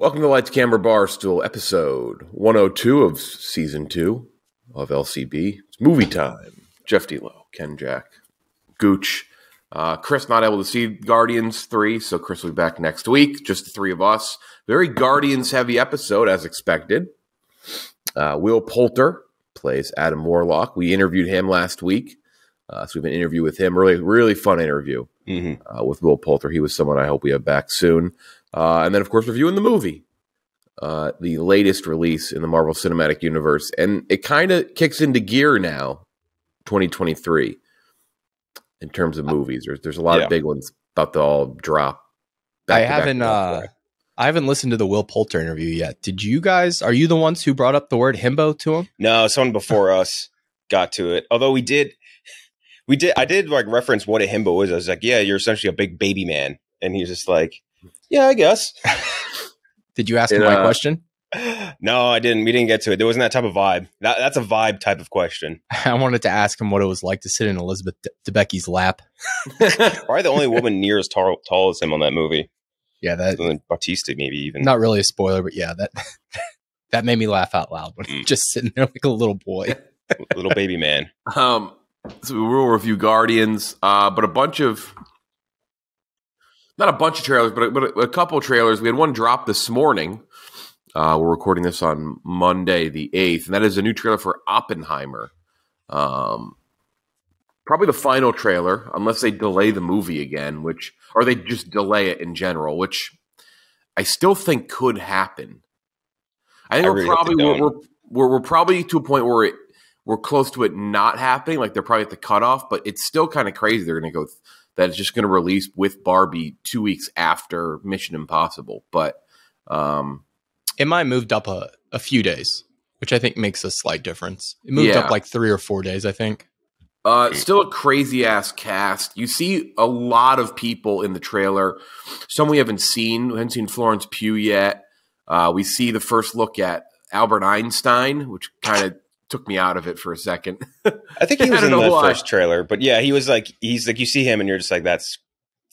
Welcome to Lights, Camera, Barstool, episode 102 of season 2 of LCB. It's movie time. Jeff D'Lo, Ken Jack, Gooch. Chris not able to see Guardians 3, so Chris will be back next week. Just the three of us. Very Guardians-heavy episode, as expected. Will Poulter plays Adam Warlock. We interviewed him last week, so we have an interview with him. Really fun interview with Will Poulter. He was someone I hope we have back soon. And then, of course, reviewing the movie, the latest release in the Marvel Cinematic Universe. And it kind of kicks into gear now, 2023, in terms of movies. There's a lot of big ones about to all drop. I haven't listened to the Will Poulter interview yet. Did you guys, are you the ones who brought up the word himbo to him? No, someone before us got to it. Although I did like reference what a himbo is. I was like, yeah, you're essentially a big baby man. And he was just like, yeah, I guess. Did you ask him my question? No, I didn't. We didn't get to it. There wasn't that type of vibe. That's a vibe type of question. I wanted to ask him what it was like to sit in Elizabeth Debicki's lap. Probably the only woman near as tall as him on that movie. Yeah, that Bautista, maybe even. Not really a spoiler, but yeah, that made me laugh out loud when just sitting there like a little boy, little baby man. So we will review Guardians, but a bunch of. Not a bunch of trailers, but a couple trailers. We had one drop this morning. We're recording this on Monday the 8th, and that is a new trailer for Oppenheimer. Probably the final trailer, unless they delay the movie again, or they just delay it in general, which I still think could happen. I think we're probably to a point where we're close to it not happening. Like they're probably at the cutoff, but it's still kind of crazy. They're going to go. That is just going to release with Barbie 2 weeks after Mission Impossible. But it might have moved up a few days, which I think makes a slight difference. It moved up like 3 or 4 days, I think. Still a crazy-ass cast. You see a lot of people in the trailer. Some we haven't seen. We haven't seen Florence Pugh yet. We see the first look at Albert Einstein, which kind of... took me out of it for a second. I think he was in the first trailer, but yeah, he was like, he's like, you see him and you're just like, it's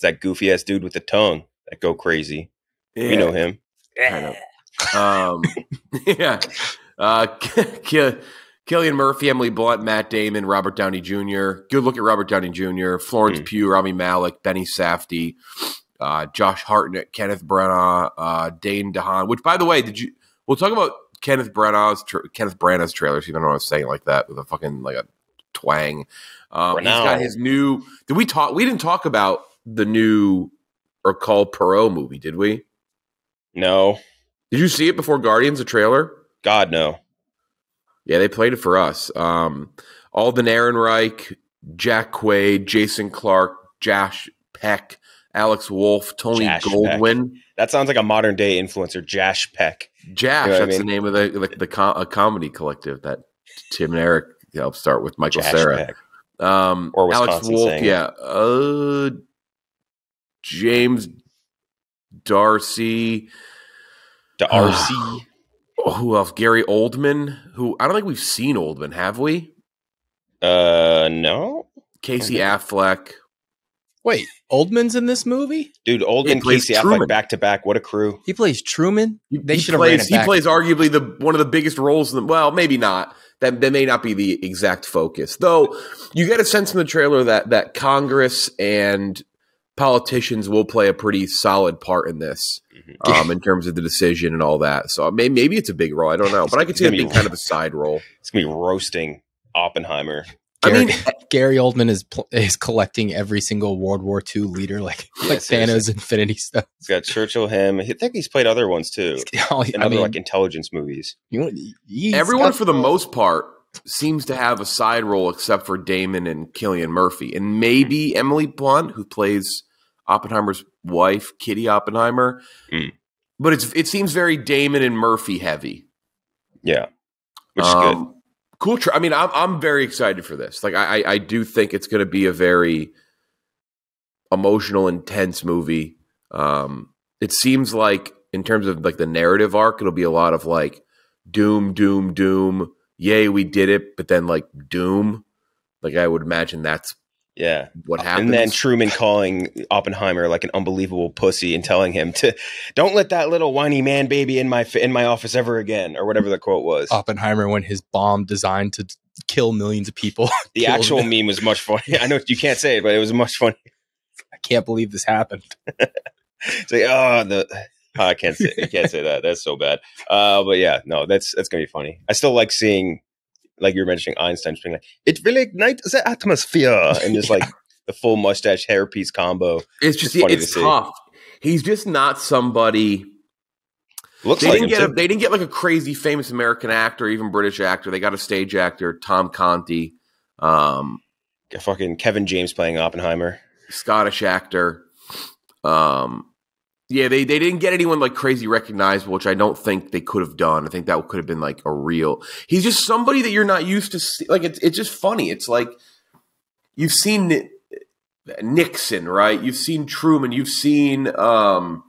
that goofy ass dude with the tongue that go crazy. Yeah. We know him. Yeah. Cillian Murphy, Emily Blunt, Matt Damon, Robert Downey Jr. Good look at Robert Downey Jr. Florence Pugh, Rami Malek, Benny Safdie, Josh Hartnett, Kenneth Branagh, Dane DeHaan, which by the way, we'll talk about Kenneth Branagh's trailers. You don't know what I'm saying like that with a fucking like a twang. He's got his new. Did we talk? We didn't talk about the new Hercule Poirot movie, did we? No. Did you see it before Guardians? A trailer? God no. Yeah, they played it for us. Alden Ehrenreich, Jack Quaid, Jason Clark, Josh Peck, Alex Wolff, Tony Goldwyn. Peck. That sounds like a modern day influencer, Josh Peck. Jash, you know that's the name of the comedy collective that Tim and Eric helped start with Michael Cera. Or Alex Wolff, yeah. James Darcy. Who else? Gary Oldman, who I don't think we've seen Oldman, have we? No. Casey Affleck. Wait, Oldman's in this movie? Dude, Oldman, Casey Affleck, back-to-back. What a crew. He plays Truman? They should have ran it back. He plays arguably one of the biggest roles. Well, maybe not. That may not be the exact focus. Though, you get a sense in the trailer that Congress and politicians will play a pretty solid part in this in terms of the decision and all that. So maybe it's a big role. I don't know. But I could see it being kind of a side role. It's going to be roasting Oppenheimer. Gary Oldman is collecting every single World War II leader, like Thanos' Infinity Stones. He's got Churchill, him. I think he's played other ones too, like intelligence movies. Everyone, for the most part, seems to have a side role except for Damon and Cillian Murphy, and maybe Emily Blunt, who plays Oppenheimer's wife, Kitty Oppenheimer. But it seems very Damon and Murphy heavy. Yeah, which is good. Cool. I mean, I'm very excited for this. Like, I do think it's going to be a very emotional, intense movie. It seems like, in terms of like the narrative arc, it'll be a lot of like doom, doom, doom. Yay, we did it! But then like doom. Like I would imagine that's Yeah. What happens? And then Truman calling Oppenheimer like an unbelievable pussy and telling him to don't let that little whiny man baby in my office ever again, or whatever the quote was. Oppenheimer, when his bomb designed to kill millions of people. The actual meme was much funnier. I know you can't say it, but it was much funnier. I can't believe this happened. It's like, I can't say that. That's so bad. But yeah, no, that's gonna be funny. I still like seeing, like you were mentioning, Einstein being like, it will ignite the atmosphere, and just like the full mustache hairpiece combo. It's just it's tough. He's just not somebody. They didn't get like a crazy famous American actor, even British actor. They got a stage actor, Tom Conti, fucking Kevin James playing Oppenheimer, Scottish actor. Yeah, they didn't get anyone like crazy recognizable, which I don't think they could have done. I think that could have been like a real. He's just somebody that you're not used to see. Like it's just funny. It's like you've seen Nixon, right? You've seen Truman. You've seen how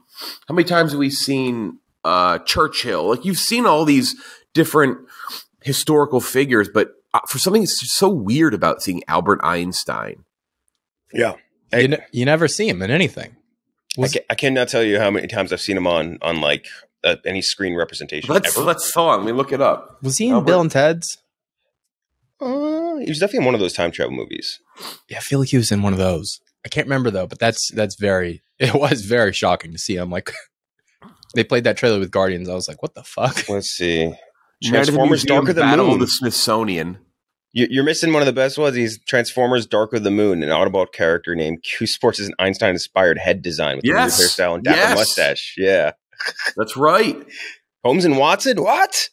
many times have we seen Churchill? Like you've seen all these different historical figures, but for something that's so weird about seeing Albert Einstein. Yeah, you never see him in anything. I cannot tell you how many times I've seen him on like any screen representation. Let me look it up. Was he in Bill and Ted's? He was definitely in one of those time travel movies. Yeah, I feel like he was in one of those. I can't remember though, but it was very shocking to see him. Like they played that trailer with Guardians. I was like, what the fuck? Let's see. Transformers Dark of the Moon. Of the Smithsonian. You're missing one of the best ones. He's Transformers Dark of the Moon, an Autobot character named Q Sports is an Einstein-inspired head design with a weird hairstyle and dapper mustache. Yeah. That's right. Holmes and Watson? What?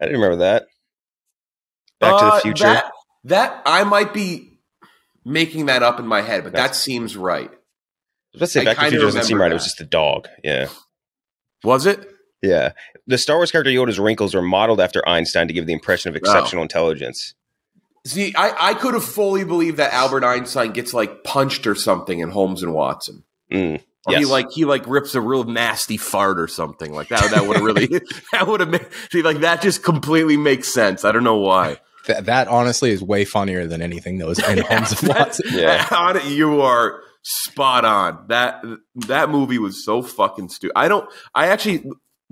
I didn't remember that. Back to the Future. That I might be making that up in my head, but that seems right. Let's say Back to the Future doesn't seem right. It was just a dog. Yeah. Was it? Yeah. The Star Wars character Yoda's wrinkles are modeled after Einstein to give the impression of exceptional intelligence. See, I could have fully believed that Albert Einstein gets like punched or something in Holmes and Watson. Or he rips a real nasty fart or something like that. That would have really that just completely makes sense. I don't know why. That honestly is way funnier than anything that was in Holmes and Watson. You are spot on. That movie was so fucking stupid.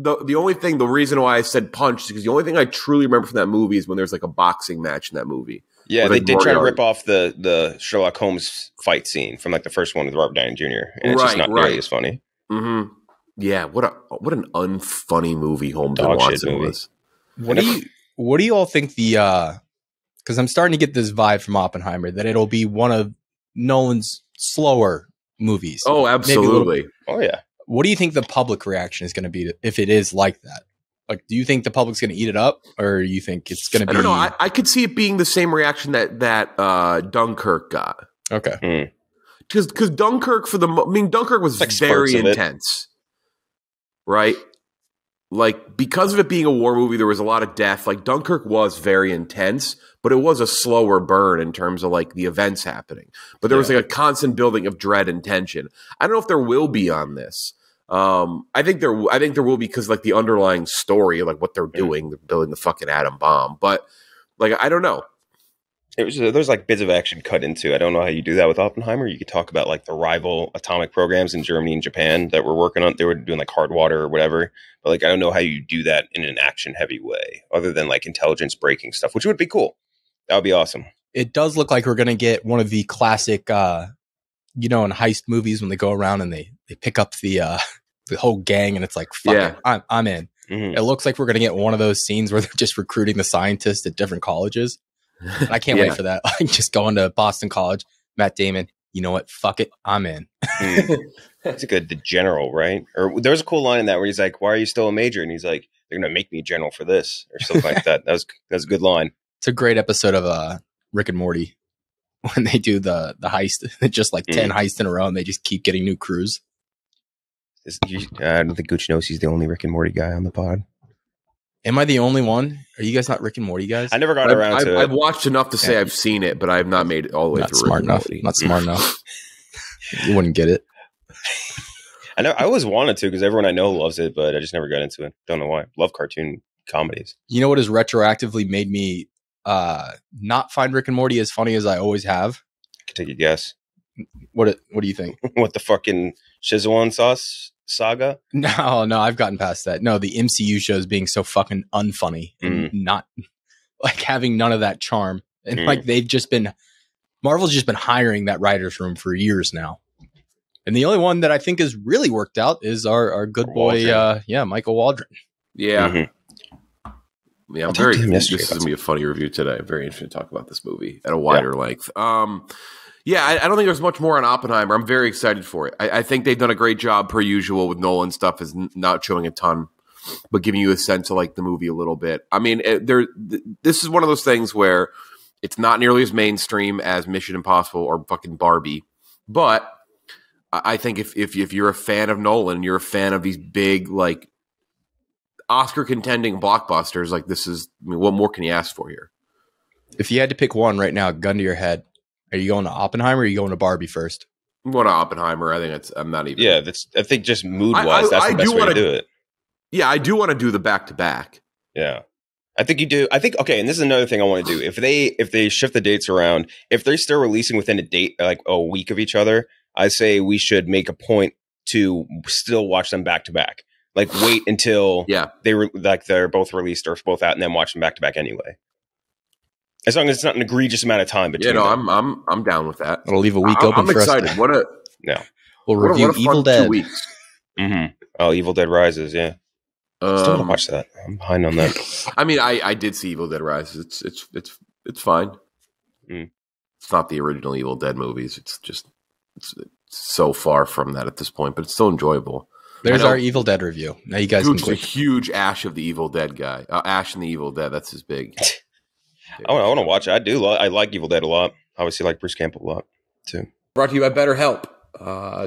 The reason why I said punch is because the only thing I truly remember from that movie is when there's like a boxing match in that movie. Yeah, they did try to rip off the Sherlock Holmes fight scene from like the first one with Robert Downey Jr. And it's just not nearly as funny. Mm-hmm. Yeah, what an unfunny movie Holmes and Watson was. What do you all think because I'm starting to get this vibe from Oppenheimer that it'll be one of Nolan's slower movies. Oh, absolutely. Oh, yeah. What do you think the public reaction is going to be if it is like that? Like, do you think the public's going to eat it up, or you think it's going to be? I don't know. I could see it being the same reaction that Dunkirk got. Okay, because Dunkirk Dunkirk was very intense, right? Like because of it being a war movie, there was a lot of death. Like Dunkirk was very intense, but it was a slower burn in terms of like the events happening. But there was like a constant building of dread and tension. I don't know if there will be on this. I think there will be because like the underlying story, like what they're doing, they're building the fucking atom bomb. But like, I don't know. There's like bits of action cut into. I don't know how you do that with Oppenheimer. You could talk about like the rival atomic programs in Germany and Japan that were working on. They were doing like hard water or whatever. But like, I don't know how you do that in an action heavy way other than like intelligence breaking stuff, which would be cool. That would be awesome. It does look like we're going to get one of the classic, in heist movies when they go around and they pick up the whole gang and it's like, fuck it, I'm in. Mm-hmm. It looks like we're going to get one of those scenes where they're just recruiting the scientists at different colleges. I can't wait for that. Like just going to Boston College, Matt Damon, you know what? Fuck it. I'm in. That's like the general, right? Or there's a cool line in that where he's like, why are you still a major? And he's like, they're going to make me general for this or something like that. That was a good line. It's a great episode of Rick and Morty when they do the heist, just like 10 heists in a row and they just keep getting new crews. I don't think Gooch knows he's the only Rick and Morty guy on the pod. Am I the only one? Are you guys not Rick and Morty guys? I never got around to it. I've watched enough to say I've seen it, but I have not made it all the way through. Not smart enough. You wouldn't get it. I know. I always wanted to because everyone I know loves it, but I just never got into it. Don't know why. Love cartoon comedies. You know what has retroactively made me not find Rick and Morty as funny as I always have? Take a guess. What do you think? What, the fucking Szechuan sauce saga? No, I've gotten past that. No, the MCU shows being so fucking unfunny and not like having none of that charm. And like Marvel's just been hiring that writer's room for years now. And the only one that I think has really worked out is our good Waldron. Boy, Michael Waldron. Yeah. Mm-hmm. Yeah, this is going to be a funny review today. I'm very interested to talk about this movie at a wider length. Yeah, I don't think there's much more on Oppenheimer. I'm very excited for it. I think they've done a great job, per usual, with Nolan stuff is not showing a ton, but giving you a sense of like the movie a little bit. I mean, this is one of those things where it's not nearly as mainstream as Mission Impossible or fucking Barbie, but I think if you're a fan of Nolan, you're a fan of these big like Oscar contending blockbusters, like this is. I mean, what more can you ask for here? If you had to pick one right now, gun to your head. Are you going to Oppenheimer or are you going to Barbie first? I'm going to Oppenheimer. I think it's, I'm not even. Yeah, that's, I think just mood-wise, that's the best way to do it. Yeah, I do want to do the back-to-back. Yeah. I think you do. I think, okay, and this is another thing I want to do. If they shift the dates around, if they're still releasing within a date, like a week of each other, I say we should make a point to still watch them back-to-back. Like, wait until they're both released or both out and then watch them back-to-back anyway. As long as it's not an egregious amount of time between them. I'm down with that. It'll leave a week open for us. I'm excited. We'll review Evil Dead. 2 weeks. Mm-hmm. Oh, Evil Dead Rises, yeah. Still don't watch that. I'm behind on that. I mean, I did see Evil Dead Rises. It's fine. Mm. It's not the original Evil Dead movies. It's just it's so far from that at this point, but it's still enjoyable. There's our Evil Dead review. Now you guys can click. A huge Ash of the Evil Dead guy. Ash and the Evil Dead, that's his big... I want to watch it. I do. I like Evil Dead a lot. Obviously, I like Bruce Campbell a lot, too. Brought to you by BetterHelp.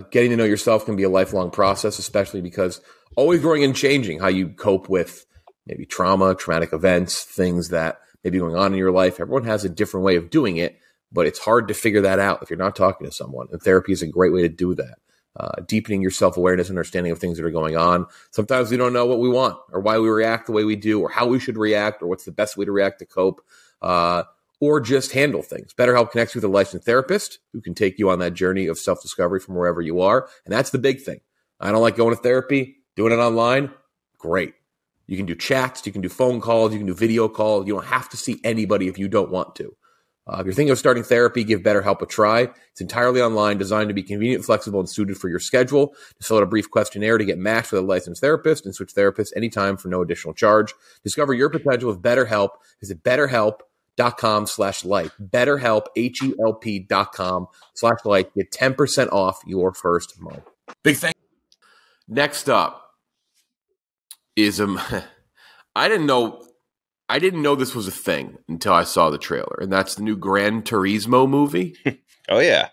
Getting to know yourself can be a lifelong process, especially because always growing and changing how you cope with maybe trauma, traumatic events, things that may be going on in your life. Everyone has a different way of doing it, but it's hard to figure that out if you're not talking to someone. And therapy is a great way to do that. Deepening your self-awareness, understanding of things that are going on. Sometimes we don't know what we want or why we react the way we do or how we should react or what's the best way to react to cope. Or just handle things. BetterHelp connects you with a licensed therapist who can take you on that journey of self-discovery from wherever you are. And that's the big thing. I don't like going to therapy, doing it online. Great. You can do chats, you can do phone calls, you can do video calls. You don't have to see anybody if you don't want to. If you're thinking of starting therapy, give BetterHelp a try. It's entirely online, designed to be convenient, flexible, and suited for your schedule. Just fill out a brief questionnaire to get matched with a licensed therapist and switch therapists anytime for no additional charge. Discover your potential with BetterHelp. Visit BetterHelp.com/light. BetterHelp, HELP.com/light. Get 10% off your first month. Big thing. Next up is I didn't know this was a thing until I saw the trailer, and that's the new Gran Turismo movie. Oh, yeah.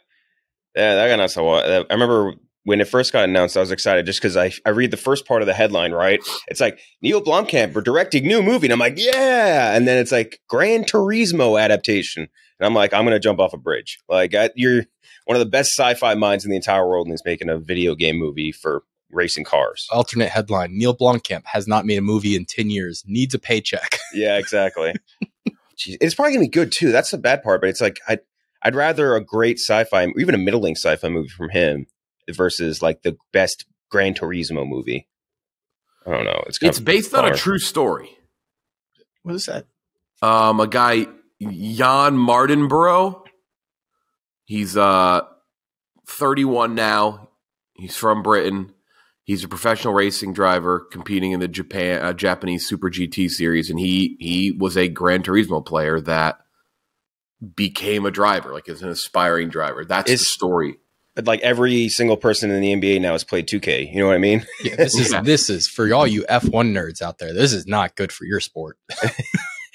Yeah, that got announced a lot. I remember when it first got announced, I was excited just because I read the first part of the headline, right? It's like, Neil Blomkamp, we're directing new movie. And I'm like, yeah. And then it's like, Gran Turismo adaptation. And I'm like, I'm going to jump off a bridge. Like, you're one of the best sci-fi minds in the entire world, and he's making a video game movie for racing cars. Alternate headline: Neil Blomkamp has not made a movie in 10 years, needs a paycheck. Yeah, exactly. Jeez, it's probably gonna be good too. That's the bad part, but it's like I'd rather a great sci-fi or even a middling sci-fi movie from him versus like the best Gran Turismo movie. I don't know. It's based on a true story. What is that? A guy, Jan Martinborough. He's 31 now. He's from Britain. He's a professional racing driver competing in the Japanese Super GT series, and he was a Gran Turismo player that became a driver, like as an aspiring driver. That's the story. But like every single person in the NBA now has played 2K. You know what I mean? Yeah, this is for all you F1 nerds out there. This is not good for your sport.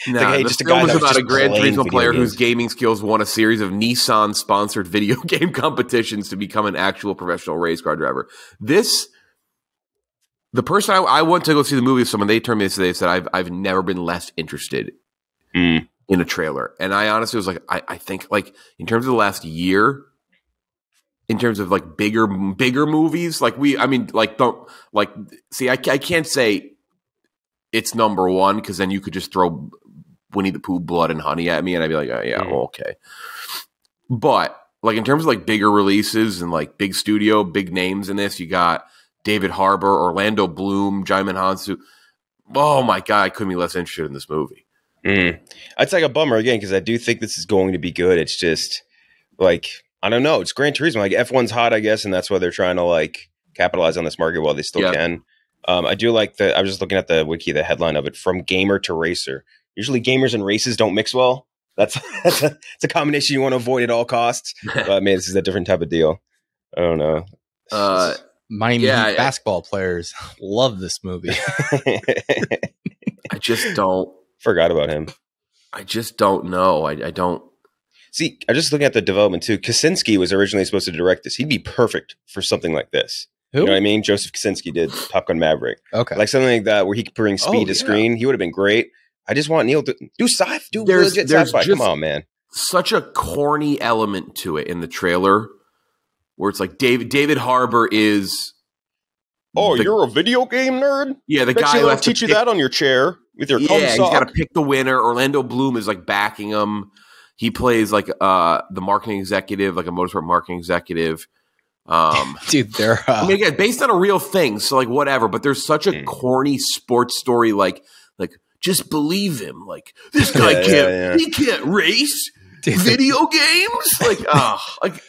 Nah, like, hey, just a guy was about a Gran Turismo player whose gaming skills won a series of Nissan-sponsored video game competitions to become an actual professional race car driver. This. The person I went to go see the movie with someone, they turned me today and said, I've never been less interested in a trailer. And I honestly was like, I think like in terms of the last year, in terms of like bigger movies, like I can't say it's number one because then you could just throw Winnie the Pooh, Blood and Honey at me and I'd be like, oh, yeah, okay. But Like in terms of like bigger releases and like big studio, big names in this, you got David Harbour, Orlando Bloom, Jaimin Hansu. Oh my God, I couldn't be less interested in this movie. Mm. It's like a bummer again, because I do think this is going to be good. It's just like, I don't know. It's Gran Turismo. Like F1's hot, I guess, and that's why they're trying to like capitalize on this market while they still can. I do like the, I was just looking at the wiki, the headline of it, From Gamer to Racer. Usually gamers and races don't mix well. It's a combination you want to avoid at all costs. But man, this is a different type of deal. I don't know. Miami basketball players love this movie. I just don't. Forgot about him. I just don't know. I don't. See, I'm just looking at the development too. Kosinski was originally supposed to direct this. He'd be perfect for something like this. Who? You know what I mean? Joseph Kosinski did Top Gun Maverick. Okay. Like something like that where he could bring speed to screen. He would have been great. I just want Neil to do sci-fi. Do legit sci-fi. Come on, man. Such a corny element to it in the trailer where it's like David Harbour is. Oh, you're a video game nerd? Yeah, the guy who has to teach you that on your chair with your cum sock. He's got to pick the winner. Orlando Bloom is like backing him. He plays like the marketing executive, like a motorsport marketing executive. Dude, they're I mean, again, based on a real thing, so like whatever. But there's such a corny sports story, like just believe him. Like this guy he can't race. Dude, video games, like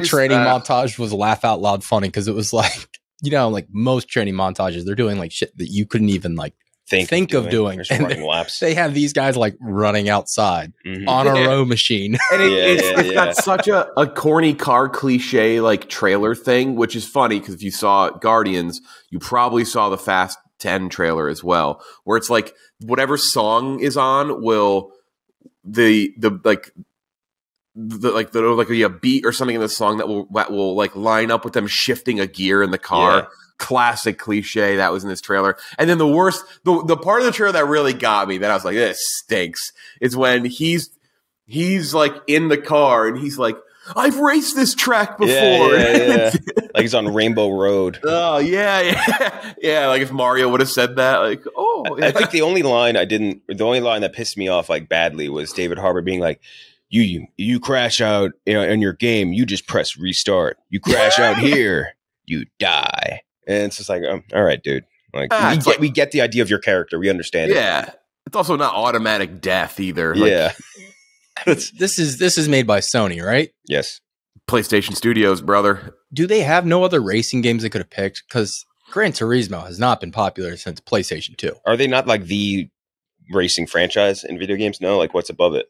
the training montage was laugh out loud funny because it was like, you know, like most training montages, they're doing like shit that you couldn't even like think of doing. And they have these guys like running outside on a row machine. And it's got such a corny car cliche like trailer thing, which is funny because if you saw Guardians, you probably saw the Fast 10 trailer as well, where it's like whatever song is on will like a beat or something in the song that will like line up with them shifting a gear in the car. Yeah. Classic cliche that was in this trailer. And then the worst, the part of the trailer that really got me, that I was like, this stinks, is when he's like in the car and he's like, I've raced this track before. Like he's on Rainbow Road. Oh yeah. Like if Mario would have said that, like, oh. Yeah. I think the only line that pissed me off like badly was David Harbour being like, You crash out in your game. You just press restart. You crash out here. You die. And it's just like, all right, dude. Like, we get the idea of your character. We understand it. Yeah. It's also not automatic death either. Like, yeah. This is made by Sony, right? Yes. PlayStation Studios, brother. Do they have no other racing games they could have picked? Because Gran Turismo has not been popular since PlayStation 2. Are they not like the racing franchise in video games? No, like what's above it?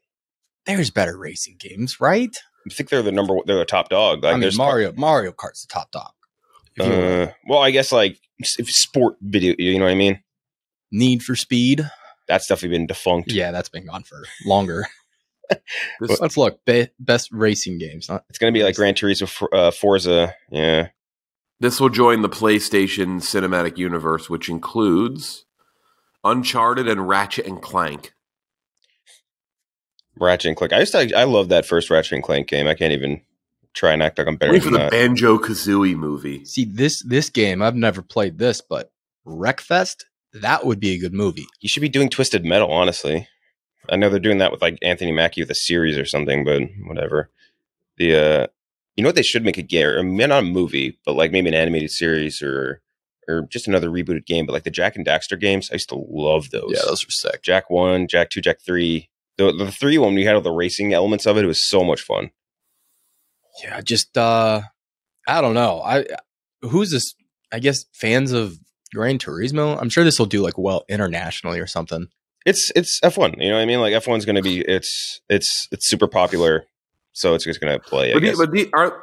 There's better racing games, right? I think they're the number one. They're the top dog. Like, I mean, Mario Kart's the top dog. Well, I guess like if sport video, you know what I mean? Need for Speed. That's definitely been defunct. Yeah, that's been gone for longer. Let's look. Best racing games. Not it's going to be like Gran Turismo, Forza. Yeah. This will join the PlayStation Cinematic Universe, which includes Uncharted and Ratchet and Clank. Ratchet and Clank. I love that first Ratchet and Clank game. I can't even try and act like I'm better than that. The Banjo-Kazooie movie. See, this game, I've never played this, but Wreckfest, that would be a good movie. You should be doing Twisted Metal, honestly. I know they're doing that with like Anthony Mackie with a series or something, but whatever. You know what they should make a game? I mean, not a movie, but like maybe an animated series or just another rebooted game. But like the Jack and Daxter games, I used to love those. Yeah, those were sick. Jack 1, Jack 2, Jack 3. The 3 one, we had all the racing elements of it. It was so much fun. Yeah, just I don't know. Who's this? I guess fans of Gran Turismo. I'm sure this will do like well internationally or something. It's F1. You know what I mean? Like F1's going to be it's super popular, so it's just going to play. But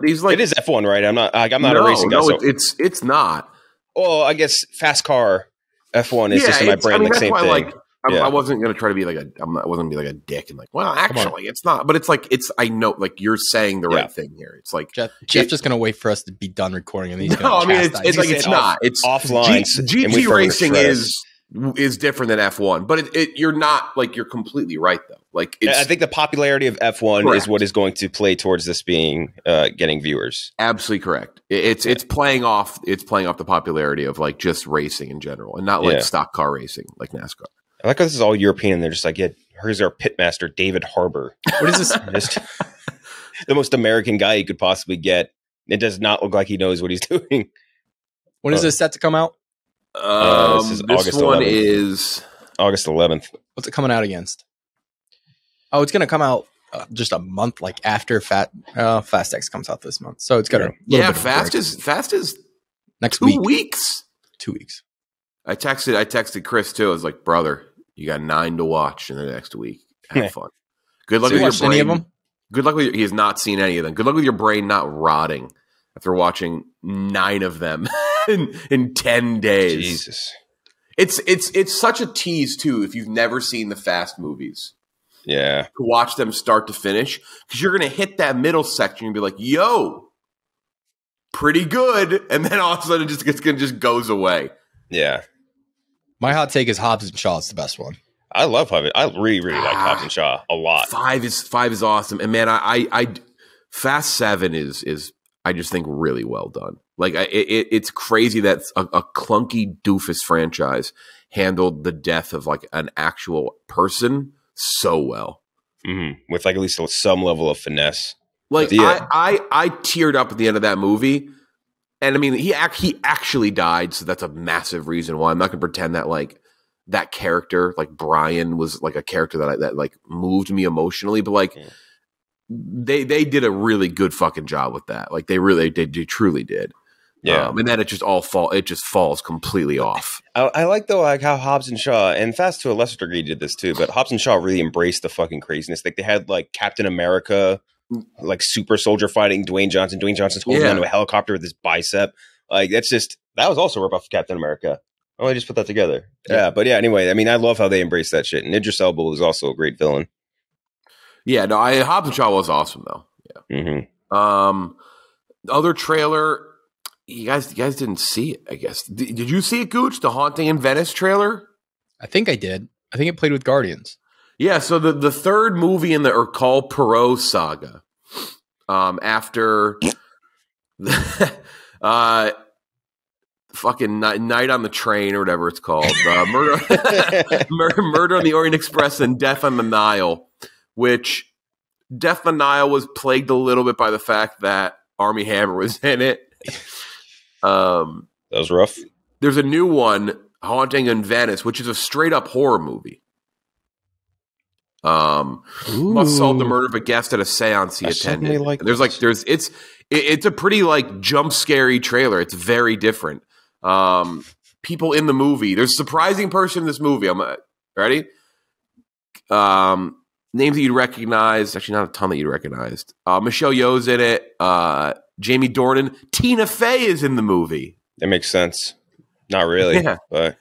these like it is F1, right? I'm not a racing guy. No, it's not. Oh, I guess fast car F1 is just in my brain. I mean, like same thing. I wasn't gonna try to be like I wasn't gonna be like a dick and like, well, actually, it's not. But it's like I know, like you're saying the right thing here. It's like Jeff's just gonna wait for us to be done recording and these. No, I mean it's like it's not. It's offline. GT racing is different than F1, but you're not like you're completely right though. Like I think the popularity of F1 is what is going to play towards this being getting viewers. Absolutely correct. It's playing off the popularity of like just racing in general and not like stock car racing like NASCAR. I like how this is all European and they're just like, yeah, here's our pitmaster, David Harbour. What is this? the most American guy you could possibly get. It does not look like he knows what he's doing. When is this set to come out? This is August 11th. What's it coming out against? Oh, it's going to come out just a month like after Fast X comes out this month. So it's got Fast is next week. 2 weeks. I texted Chris too. I was like, brother, you got 9 to watch in the next week. Have fun. Good luck with your brain. Any of them? Good luck with he has not seen any of them. Good luck with your brain not rotting after watching 9 of them in 10 days. Jesus. It's such a tease too if you've never seen the Fast movies. Yeah. To watch them start to finish, because you're going to hit that middle section and be like, yo, pretty good. And then all of a sudden it just goes away. Yeah. My hot take is Hobbs and Shaw is the best one. I love Hobbs. I really, really like Hobbs and Shaw a lot. Five is awesome. And man, I Fast 7 is I just think really well done. Like it's crazy that a clunky doofus franchise handled the death of like an actual person so well, with like at least some level of finesse. Like I teared up at the end of that movie, and I mean he actually died, so that's a massive reason why I'm not gonna pretend that like that character like Brian was like a character that like moved me emotionally, but like they did a really good fucking job with that. Like they truly did. Yeah, and then it just falls completely off. I like though, like how Hobbs and Shaw and Fast to a lesser degree did this too, but Hobbs and Shaw really embraced the fucking craziness. Like they had like Captain America, like super soldier fighting Dwayne Johnson. Dwayne Johnson's holding onto a helicopter with his bicep. Like that was also a ripoff of Captain America. Oh, I just put that together. Yeah, but yeah. Anyway, I mean, I love how they embraced that shit. And Idris Elba was also a great villain. Yeah, no, Hobbs and Shaw was awesome though. Yeah. The other trailer. You guys didn't see it, I guess. Did you see it, Gooch? The Haunting in Venice trailer? I think I did. I think it played with Guardians. Yeah, so the third movie in the Hercule Poirot saga, after fucking Night on the Train or whatever it's called, Murder on the Orient Express and Death on the Nile, which Death on the Nile was plagued a little bit by the fact that Armie Hammer was in it. That was rough. There's a new one, Haunting in Venice, which is a straight up horror movie. Must solve the murder of a guest at a seance he attended. It's a pretty like jump scary trailer. It's very different. People in the movie. There's a surprising person in this movie. Ready? Names that you'd recognize. Actually, not a ton that you'd recognized. Michelle Yeoh's in it. Jamie Dornan. Tina Fey is in the movie. That makes sense. Not really. Yeah. But.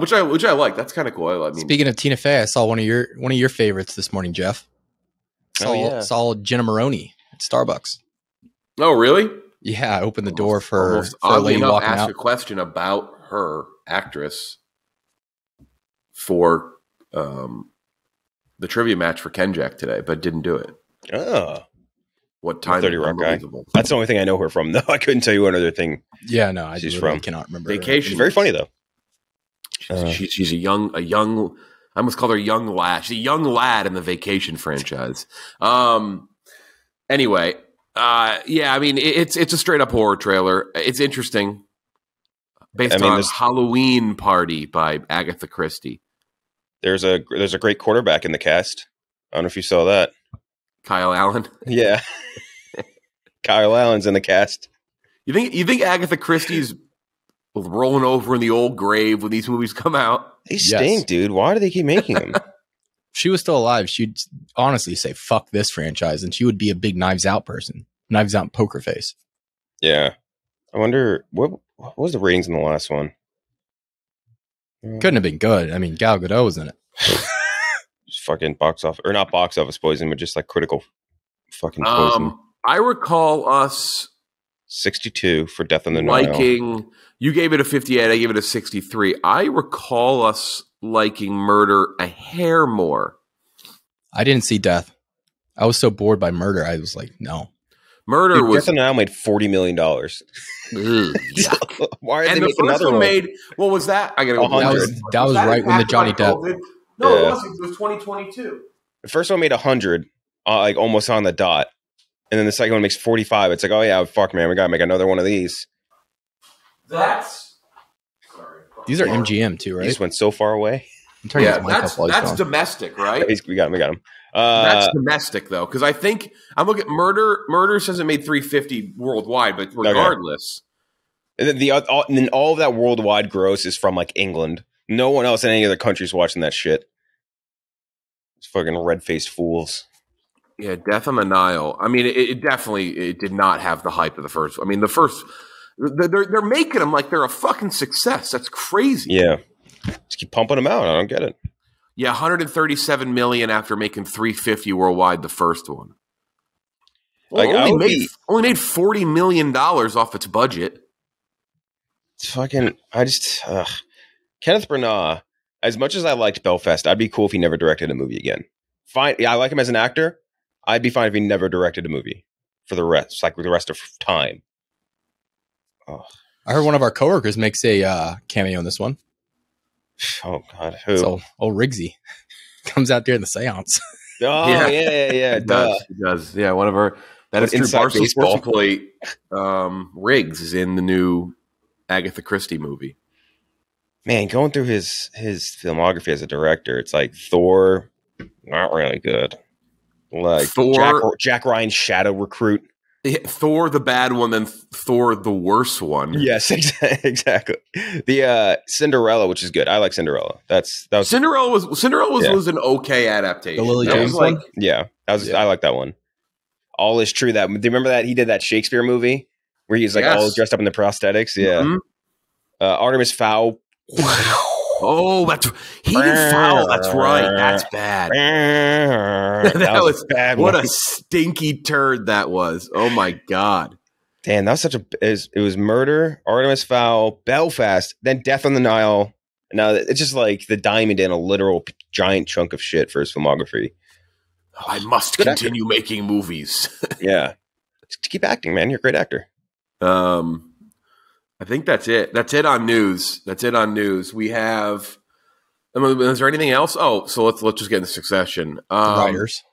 Which I like. That's kind of cool. I mean, speaking of Tina Fey, I saw one of your favorites this morning, Jeff. Saw Jenna Maroney at Starbucks. Oh, really? Yeah, I opened the door for a lady walking out. Asked a question about her actress for the trivia match for Ken Jack today, but didn't do it. Oh. What time? 30 Rock guy. That's the only thing I know her from, though. I couldn't tell you another thing. Yeah, no, I just really cannot remember. Vacation. She's very funny, though. She's a young. I almost called her a young lad. She's a young lad in the Vacation franchise. Anyway, yeah, I mean, it's a straight up horror trailer. It's interesting. Based on Halloween Party by Agatha Christie. There's a great quarterback in the cast. I don't know if you saw that. Kyle Allen. Yeah. Kyle Allen's in the cast. You think Agatha Christie's rolling over in the old grave when these movies come out? They stink, dude. Why do they keep making them? If she was still alive, she'd honestly say, fuck this franchise. And she would be a big Knives Out person. Knives Out poker face. Yeah. I wonder, what was the ratings in the last one? Couldn't have been good. I mean, Gal Gadot was in it. Fucking box office, or not box office poison, but just like critical fucking poison. I recall us 62 for Death on the Nile. You gave it a 58, I gave it a 63. I recall us liking Murder a hair more. I didn't see Death. I was so bored by Murder. I was like, no. Murder Dude, was Death on the Nile made $40 million. Why are they making another one? What was that? I gotta go. That was right when the Johnny Depp. No, it wasn't. It was 2022. The first one made 100, like almost on the dot. And then the second one makes 45. It's like, oh yeah, fuck man, we gotta make another one of these. That's sorry. These are MGM too, right? These went so far away. Yeah, that's domestic, right? We got him. That's domestic though, because I think I'm looking at Murder says it made 350 worldwide, but regardless, okay. and then all of that worldwide gross is from like England. No one else in any other country's watching that shit. It's fucking red-faced fools. Yeah, Death on the Nile. I mean, it definitely did not have the hype of the first. I mean, the first they're making them like they're a fucking success. That's crazy. Yeah. Just keep pumping them out. I don't get it. Yeah, 137 million after making 350 worldwide the first one. Like, only made $40 million off its budget. It's fucking Kenneth Branagh. As much as I liked Belfast, I'd be cool if he never directed a movie again. Fine, yeah, I like him as an actor. I'd be fine if he never directed a movie for the rest, like the rest of time. Oh, I heard one of our coworkers makes a cameo in this one. Oh God, who? So old Riggsy comes out during the seance. Oh yeah. It does. Yeah, one of our that is inside true. Barstool plate. Riggs is in the new Agatha Christie movie. Man, going through his filmography as a director, it's like Thor, not really good. Like Thor, Jack Ryan's Shadow Recruit. Thor the bad one, then Thor the worse one. Yes, exactly. The Cinderella, which is good. I like Cinderella. That was Cinderella was an okay adaptation. The Lily James one? Yeah, I like that one. All is True. Do you remember that he did that Shakespeare movie where he's like all dressed up in the prosthetics? Yeah. Mm-hmm. Artemis Fowl. Oh, he did Foul. That's right. That's bad. that was bad. What a stinky turd that was. Oh my God. Damn, that was such a. It was Murder, Artemis Fowl, Belfast, then Death on the Nile. Now it's just like the diamond in a literal giant chunk of shit for his filmography. Oh, I must continue making movies. Yeah, just keep acting, man. You're a great actor. I think that's it. That's it on news. We have. I mean, is there anything else? Oh, so let's just get into Succession. The writers.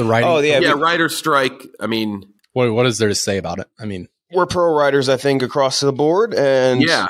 Oh yeah, writers strike. I mean, what is there to say about it? I mean, we're pro writers, I think, across the board, and yeah,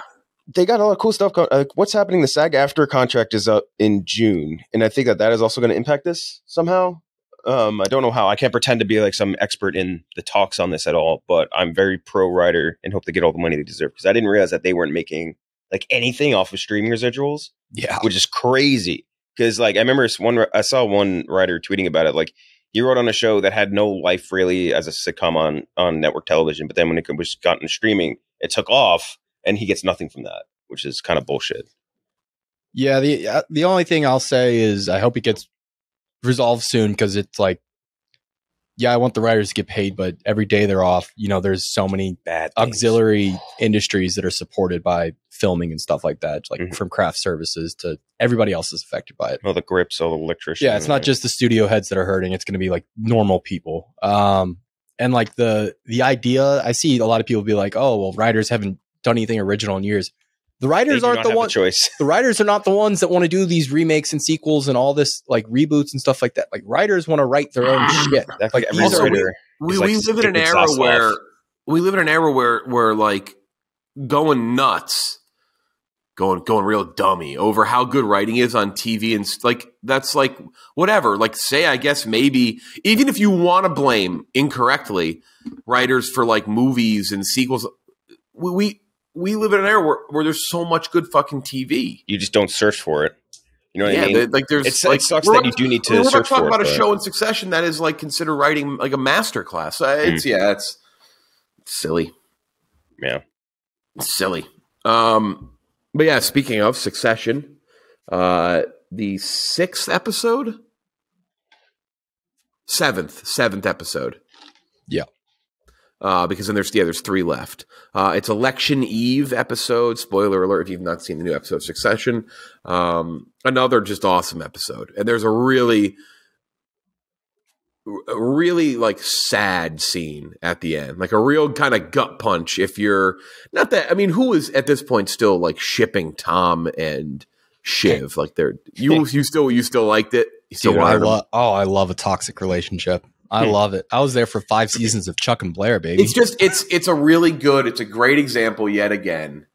they got a lot of cool stuff. What's happening? The SAG-AFTRA contract is up in June, and I think that is also going to impact this somehow. I don't know how. I can't pretend to be like some expert in the talks on this at all, but I'm very pro writer and hope they get all the money they deserve because I didn't realize that they weren't making like anything off of streaming residuals. Yeah, which is crazy because like I remember I saw one writer tweeting about it. Like he wrote on a show that had no life really as a sitcom on network television, but then when it was gotten streaming, it took off, and he gets nothing from that, which is kind of bullshit. Yeah, the only thing I'll say is I hope he gets resolved soon because it's like, yeah, I want the writers to get paid, but every day they're off, you know, there's so many bad auxiliary industries that are supported by filming and stuff like that, like from craft services to everybody else is affected by it. Well, the grips, all the electricians. Yeah, it's not just the studio heads that are hurting. It's going to be like normal people. And like the idea, I see a lot of people be like, oh, well, writers haven't done anything original in years. The writers aren't the ones. The writers are not the ones that want to do these remakes and sequels and all this like reboots and stuff like that. Like writers want to write their own shit. Like also, we live in an era where like going nuts, going real dummy over how good writing is on TV and like that's like whatever. Like say I guess maybe even if you want to blame incorrectly writers for like movies and sequels, we live in an era where there's so much good fucking TV. You just don't search for it. You know what I mean? It sucks that you do need to search for it. We're talking about a show in Succession that is like considered writing like a masterclass. It's silly. Yeah. It's silly. But yeah, speaking of Succession, the seventh episode. Yeah. Because then there's three left. It's Election Eve episode. Spoiler alert if you've not seen the new episode of Succession. Another just awesome episode. And there's a really like sad scene at the end. Like a real kind of gut punch if you're not that. I mean, who is at this point still like shipping Tom and Shiv? Like they're you still liked it? You still Dude, I love a toxic relationship. I love it. I was there for 5 seasons of Chuck and Blair, baby. It's just it's a really good. It's a great example yet again.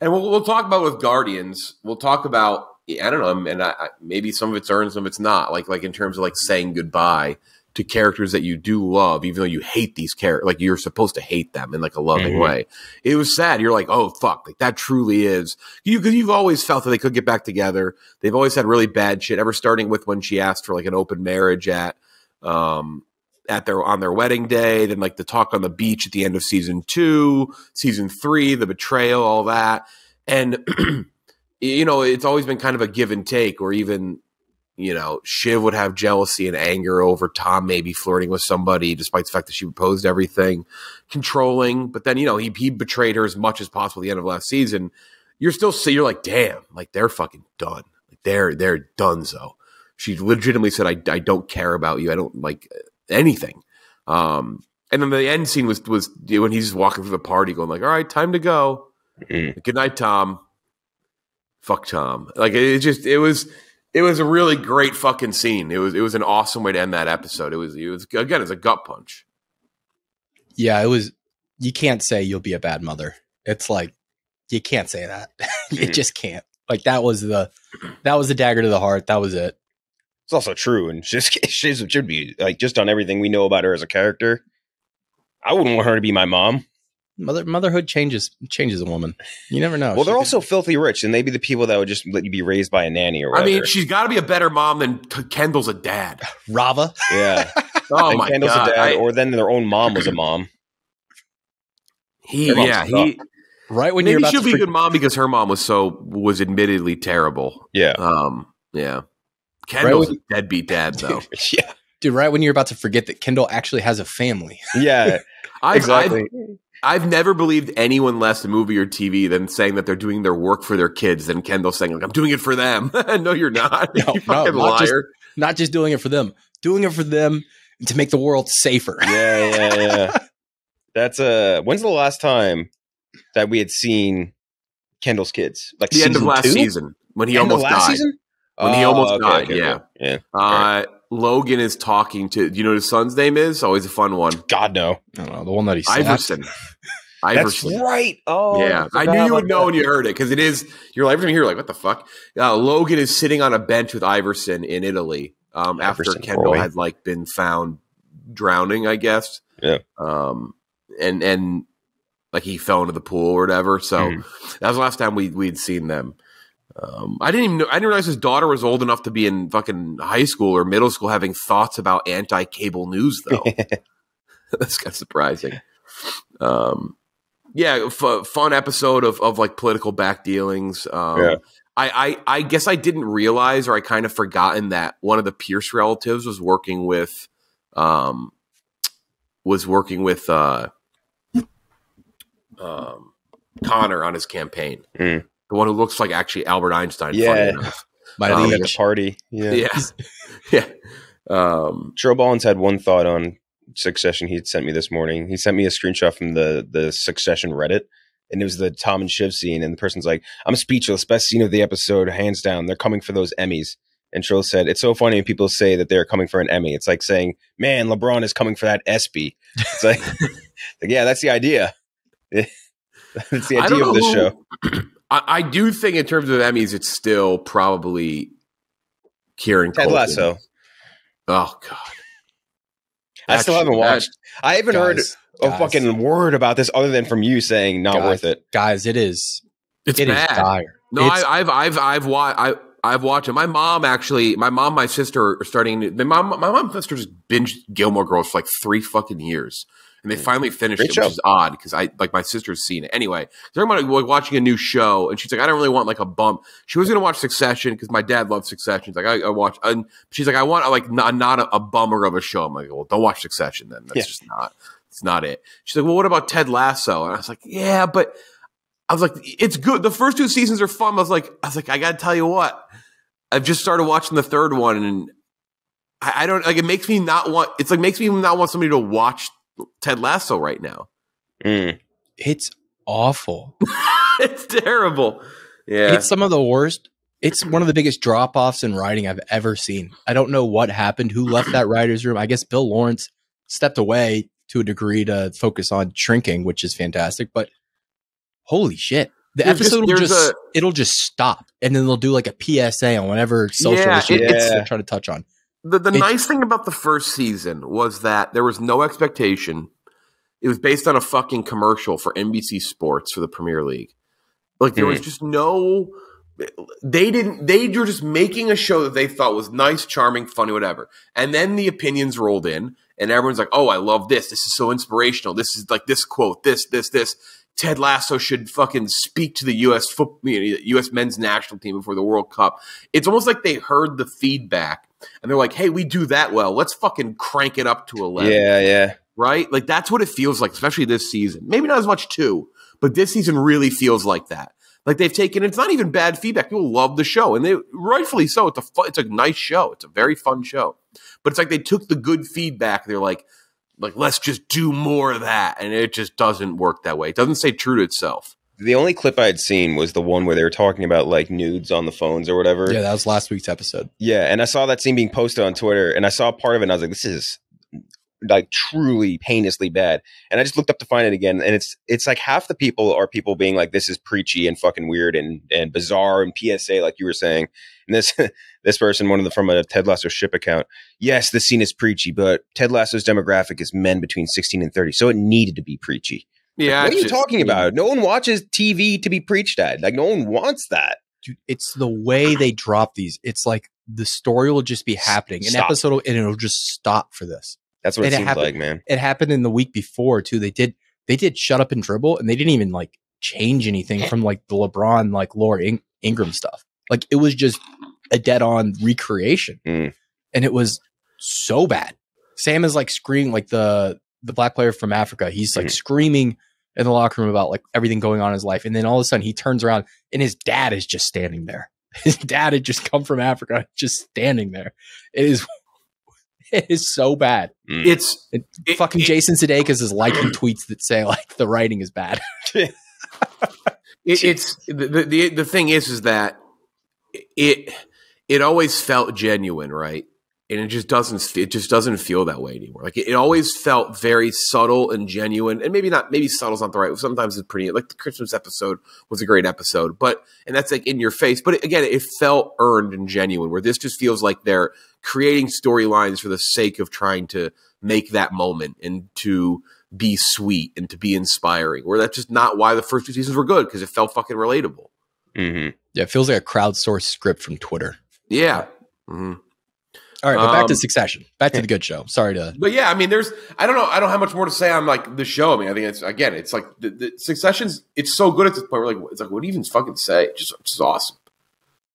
And we'll talk about with Guardians. We'll talk about I don't know, maybe some of it's earned, some of it's not. Like in terms of like saying goodbye to characters that you do love, even though you hate these characters. Like you're supposed to hate them in like a loving way. It was sad. You're like, oh fuck, like that truly is. Because you've always felt that they could get back together. They've always had really bad shit. Ever starting with when she asked for like an open marriage on their wedding day, then like the talk on the beach at the end of season 2, season 3, the betrayal, all that. And you know, it's always been kind of a give and take, or even, you know, Shiv would have jealousy and anger over Tom maybe flirting with somebody despite the fact that she proposed everything, controlling. But then, you know, he betrayed her as much as possible at the end of last season. You're like, damn, like they're fucking done. Like they're donezo. She legitimately said, I don't care about you. I don't like anything. And then the end scene was when he's walking through the party going like, all right, time to go. Good night, Tom. Fuck Tom. Like it was a really great fucking scene. It was an awesome way to end that episode. It was again, it's a gut punch. Yeah, it was. You can't say you'll be a bad mother. It's like, you can't say that. You just can't. Like that was the dagger to the heart. That was it. It's also true, and she should be like, just on everything we know about her as a character, I wouldn't want her to be my mom. Motherhood changes a woman. You never know. Well, they're also filthy rich, and they'd be the people that would just let you be raised by a nanny or whatever. I mean, she's got to be a better mom than Kendall's a dad. Rava, yeah. Oh my Kendall's god, a dad, or then their own mom was a mom. Right when maybe you're about she'll be a good mom because her mom was admittedly terrible. Yeah, yeah. Kendall's a deadbeat dad, though. Yeah, dude. Right when you're about to forget that Kendall actually has a family. Yeah, exactly. I've never believed anyone less in movie or TV than saying that they're doing their work for their kids than Kendall saying, like, I'm doing it for them. No, you're not. No, you fucking liar. Not just doing it for them. Doing it for them to make the world safer. Yeah. That's when's the last time that we had seen Kendall's kids? Like the end of last season when he almost died. When he almost died, yeah. Logan is talking to. Do you know what his son's name is? Always a fun one. God no, I don't know the one that he said. Iverson. That's right. Oh, yeah. I knew you would know when you heard it because it is. You're like, every time you're like, what the fuck? Logan is sitting on a bench with Iverson in Italy after Kendall had like been found drowning, I guess. Yeah. And like he fell into the pool or whatever. So that was the last time we'd seen them. I didn't realize his daughter was old enough to be in fucking high school or middle school having thoughts about anti-cable news, though. That's kind of surprising. Yeah, fun episode of like political back dealings. Yeah. I guess I didn't realize, or I kind of forgotten, that one of the Pierce relatives was working with Connor on his campaign. The one who looks like actually Albert Einstein. Yeah. By the party. Yeah. Joe Bollins had one thought on Succession he had sent me this morning. He sent me a screenshot from the Succession Reddit, and it was the Tom and Shiv scene. And the person's like, I'm speechless. Best scene of the episode, hands down. They're coming for those Emmys. And Trill said, it's so funny when people say that they're coming for an Emmy. It's like saying, man, LeBron is coming for that ESPY. It's like, yeah, that's the idea. That's the idea of this show. I do think in terms of Emmys, it's still probably Kieran Culkin. Ted Lasso. Oh, God. I still haven't watched. I haven't heard a fucking word about this other than from you saying not worth it. Guys, it is. It's bad. Is dire. No, I've watched it. My sister are starting. My mom and sister just binged Gilmore Girls for like 3 fucking years. And they finally finished it, which is odd because my sister's seen it. Anyway, they're watching a new show, and she's like, I don't really want like a bump. She was going to watch Succession because my dad loves Succession. She's like, I watch, and she's like, I want like not a bummer of a show. I'm like, well, don't watch Succession then. That's just not it. She's like, well, what about Ted Lasso? And I was like, yeah, but I was like, it's good. The first 2 seasons are fun. I was like, I got to tell you what, I've just started watching the 3rd one, and I don't like. It makes me not want. It's like makes me not want somebody to watch Ted Lasso right now. It's awful. It's terrible. Yeah, it's some of the worst It's one of the biggest drop-offs in writing I've ever seen. I don't know what happened, who left that writer's room. I guess Bill Lawrence stepped away to a degree to focus on shrinking, which is fantastic. But holy shit. The episode will just it'll just stop, and then they'll do like a PSA on whatever social issue they're trying to touch on. The nice thing about the first season was that there was no expectation. It was based on a fucking commercial for NBC Sports for the Premier League. Like there was just no – they were just making a show that they thought was nice, charming, funny, whatever. And then the opinions rolled in, and everyone's like, oh, I love this. This is so inspirational. This is like this quote, this. Ted Lasso should fucking speak to the U.S. men's national team before the World Cup. It's almost like they heard the feedback and they're like, hey, we do that well. Let's fucking crank it up to 11. Yeah, yeah. Right? Like that's what it feels like, especially this season. Maybe not as much too, but this season really feels like that. Like they've taken – it's not even bad feedback. People love the show, and they rightfully so. It's a nice show. It's a very fun show. But it's like they took the good feedback. They're like – like, let's just do more of that. And it just doesn't work that way. It doesn't stay true to itself. The only clip I had seen was the one where they were talking about, like, nudes on the phones or whatever. Yeah, that was last week's episode. Yeah, and I saw that scene being posted on Twitter, and I saw part of it, and I was like, this is, like, truly heinously bad. And I just looked up to find it again, and it's like half the people are people being like, this is preachy and fucking weird and bizarre and PSA, like you were saying. And this person, from a Ted Lasso ship account, yes, this scene is preachy, but Ted Lasso's demographic is men between 16 and 30, so it needed to be preachy. Yeah, like, what are you talking about? No one watches TV to be preached at. Like, no one wants that. Dude, it's the way they drop these. It's like the story will just be happening. An episode, and it'll just stop for this. That's what it seems like, man. It happened in the week before too. They did Shut Up and Dribble, and they didn't even like change anything from like the LeBron, like Laura Ingram stuff. Like it was just a dead on recreation, and it was so bad. Sam is like screaming, like the black player from Africa. He's like screaming in the locker room about like everything going on in his life, and then all of a sudden he turns around and his dad is just standing there. His dad had just come from Africa, just standing there. It is so bad. It's fucking Jason Sudeikis because his liking tweets that say like the writing is bad. The thing is that it always felt genuine, right? And it just doesn't feel that way anymore. Like it always felt very subtle and genuine, and maybe subtle's not the right. Sometimes it's pretty. Like the Christmas episode was a great episode, and that's like in your face. But again, it felt earned and genuine. Where this just feels like they're creating storylines for the sake of trying to make that moment and to be sweet and to be inspiring. Where that's just not why the first two seasons were good, because it felt fucking relatable. Mm-hmm. Yeah, it feels like a crowdsourced script from Twitter. Yeah. Mm-hmm. All right, but back to Succession. Back to the good show. Sorry to, but yeah, I mean, I don't know. I don't have much more to say on like the show. I mean, I think it's like the Succession's. It's so good at this point. We're like, it's like, what do you even fucking say? It's just awesome.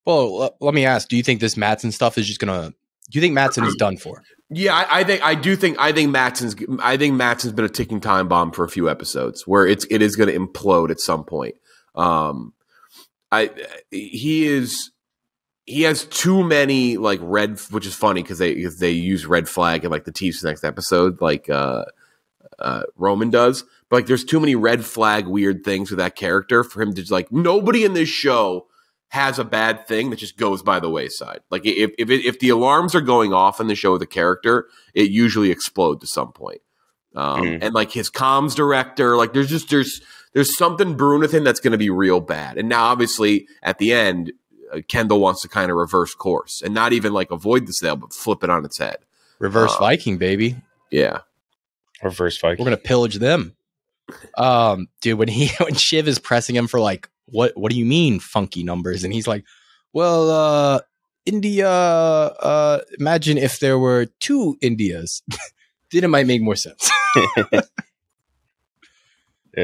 Well, let me ask. Do you think this Madsen stuff is just gonna? Do you think Madsen is done for? Yeah, I think Madsen's been a ticking time bomb for a few episodes where it is going to implode at some point. He has too many like red, which is funny because they use red flag in like the Chiefs next episode, like Roman does. But like, there's too many red flag weird things with that character for him to just, like, nobody in this show has a bad thing that just goes by the wayside. Like if the alarms are going off in the show with a character, it usually explodes to some point. And like his comms director, like there's something brewing with him that's going to be real bad. And now obviously at the end, Kendall wants to kind of reverse course and not even like avoid the sale, but flip it on its head. Reverse Viking, baby. Yeah. Reverse Viking. We're going to pillage them. Dude, when Shiv is pressing him for like, what do you mean funky numbers? And he's like, well, India, imagine if there were two Indias, then it might make more sense. Dude,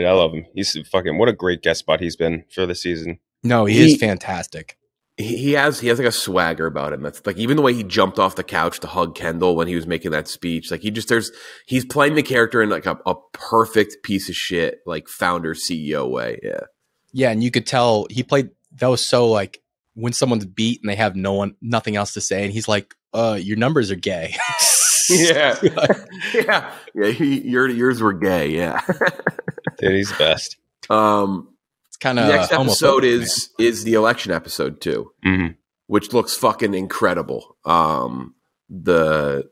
I love him. He's fucking, what a great guest spot he's been for the season. No, he is fantastic. He has like a swagger about him. That's like even the way he jumped off the couch to hug Kendall when he was making that speech. Like he's playing the character in like a perfect piece of shit, like founder CEO way. Yeah. Yeah. And you could tell that was so like when someone's beat and they have nothing else to say. And he's like, your numbers are gay. Yeah. Yeah. Yeah. Yours were gay. Yeah. Dude, he's best. It's kind of next episode is the election episode too, mm-hmm. which looks fucking incredible. The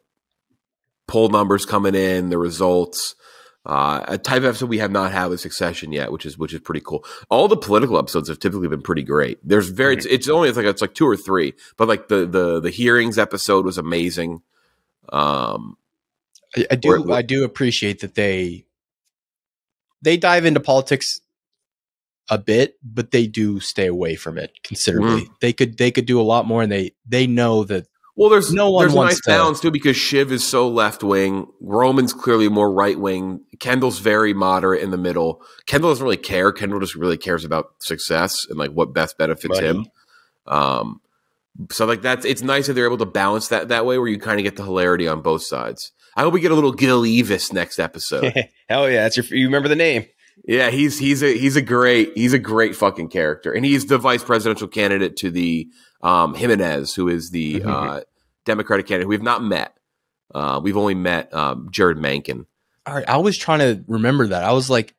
poll numbers coming in, the results. A type of episode we have not had with Succession yet, which is pretty cool. All the political episodes have typically been pretty great. There's very it's like 2 or 3, but like the hearings episode was amazing. I do appreciate that they dive into politics a bit, but they do stay away from it considerably. Mm-hmm. They could do a lot more, and they know that. Well, there's a nice balance too, because Shiv is so left wing, Roman's clearly more right wing, Kendall's very moderate in the middle. Kendall doesn't really care. Kendall just really cares about success and like what best benefits him. So like it's nice that they're able to balance that way, where you kind of get the hilarity on both sides. I hope we get a little Gil Eavis next episode. Hell yeah, you remember the name. Yeah, he's a great fucking character, and he's the vice presidential candidate to the Jimenez, who is the mm-hmm. Democratic candidate. We've not met. We've only met Jared Mankin. All right, I was trying to remember that. I was like,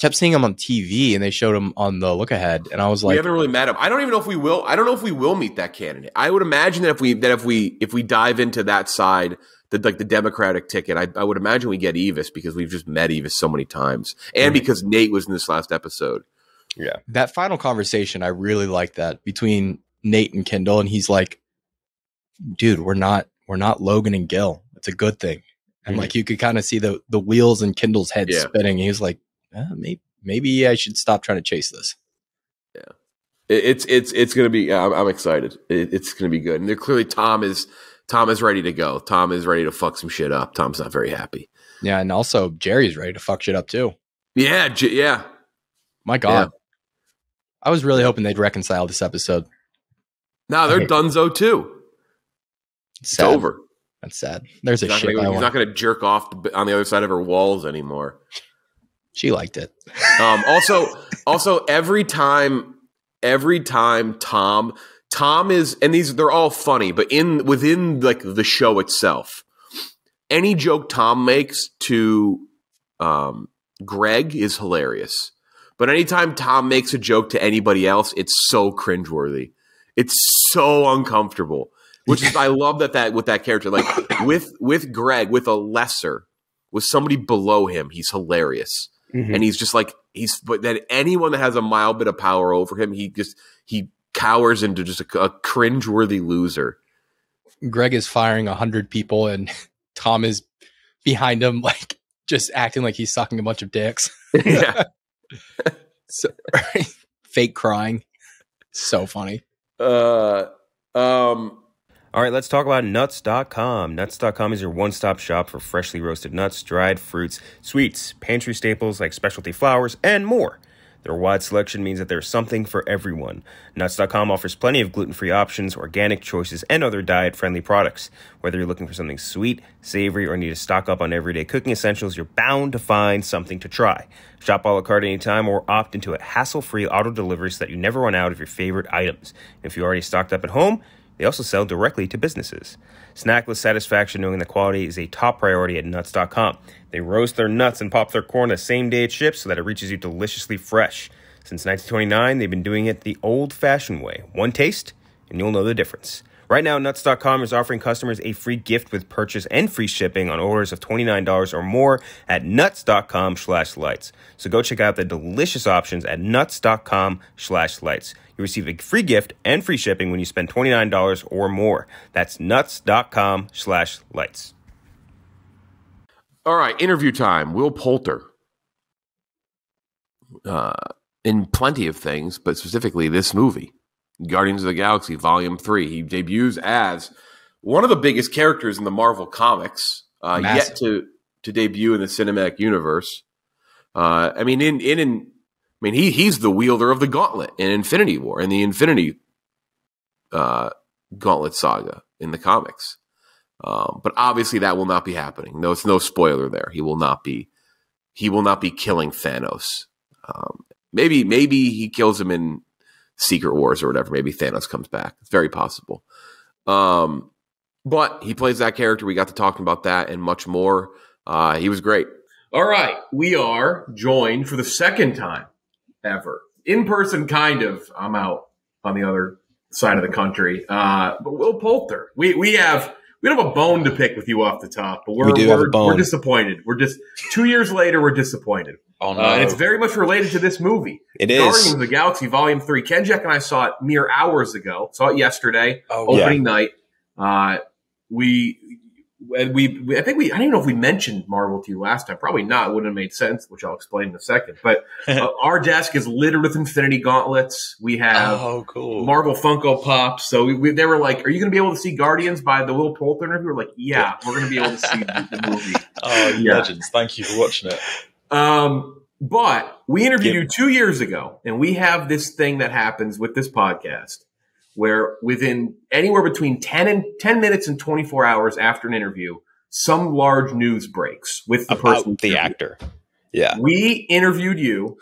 kept seeing him on TV, and they showed him on the Look Ahead, and I was like, we haven't really met him. I don't even know if we will. I don't know if we will meet that candidate. I would imagine that if we dive into that side. Like the Democratic ticket, I would imagine we get Evis, because we've just met Evis so many times, and because Nate was in this last episode. Yeah, that final conversation, I really like that between Nate and Kendall, and he's like, "Dude, we're not Logan and Gil. It's a good thing." And like you could kind of see the wheels in Kendall's head spinning. He was like, "Maybe I should stop trying to chase this." Yeah, it's gonna be. I'm excited. It's gonna be good, and they're clearly Tom is ready to go. Tom is ready to fuck some shit up. Tom's not very happy. Yeah, and also Jerry's ready to fuck shit up too. Yeah, yeah. My God. Yeah. I was really hoping they'd reconcile this episode. No, they're donezo too. It's over. That's sad. There's a shit. He's not going to jerk off on the other side of her walls anymore. She liked it. Also, every time Tom is, and these, they're all funny, but within like the show itself, any joke Tom makes to Greg is hilarious. But anytime Tom makes a joke to anybody else, it's so cringeworthy. It's so uncomfortable, which is, I love that with that character, like with Greg, with somebody below him, he's hilarious. Mm-hmm. And he's just like, but then anyone that has a mild bit of power over him, he cowers into just a cringeworthy loser. Greg is firing 100 people, and Tom is behind him, like just acting like he's sucking a bunch of dicks. Yeah, so, fake crying. So funny. All right, let's talk about Nuts.com. Nuts.com is your one-stop shop for freshly roasted nuts, dried fruits, sweets, pantry staples like specialty flours, and more. Their wide selection means that there's something for everyone. Nuts.com offers plenty of gluten-free options, organic choices, and other diet-friendly products. Whether you're looking for something sweet, savory, or need to stock up on everyday cooking essentials, you're bound to find something to try. Shop a la carte anytime or opt into a hassle-free auto-delivery so that you never run out of your favorite items. If you already stocked up at home, they also sell directly to businesses. Snack with satisfaction knowing the quality is a top priority at Nuts.com. They roast their nuts and pop their corn the same day it ships so that it reaches you deliciously fresh. Since 1929, they've been doing it the old-fashioned way. One taste, and you'll know the difference. Right now, Nuts.com is offering customers a free gift with purchase and free shipping on orders of $29 or more at Nuts.com/Lights. So go check out the delicious options at Nuts.com/Lights. You receive a free gift and free shipping when you spend $29 or more. That's Nuts.com/Lights. All right, interview time. Will Poulter. In plenty of things, but specifically this movie. Guardians of the Galaxy Vol. 3. He debuts as one of the biggest characters in the Marvel comics, yet to debut in the cinematic universe. He's the wielder of the gauntlet in Infinity War and the Infinity Gauntlet saga in the comics. But obviously that will not be happening. No, it's no spoiler there. He will not be killing Thanos. Maybe he kills him in Secret Wars or whatever. Maybe Thanos comes back. It's very possible. But he plays that character. We got to talking about that and much more. He was great. All right. We are joined for the second time ever in person, kind of. I'm out on the other side of the country. But Will Poulter, we have a bone to pick with you off the top, but we're disappointed. We're just 2 years later. We're disappointed. Oh no! And it's very much related to this movie. It is Guardians of the Galaxy Vol. 3. Ken, Jack, and I saw it mere hours ago. Saw it yesterday, opening night. I don't even know if we mentioned Marvel to you last time. Probably not. It wouldn't have made sense, which I'll explain in a second. But our desk is littered with Infinity Gauntlets. We have Marvel Funko Pops. So they were like, "Are you going to be able to see Guardians by the Will Poulter interview?" We were like, "Yeah, we're going to be able to see the movie." Legends! Thank you for watching it. But we interviewed you 2 years ago, and we have this thing that happens with this podcast where within anywhere between 10 minutes and 24 hours after an interview, some large news breaks with the person, the actor. Yeah. We interviewed you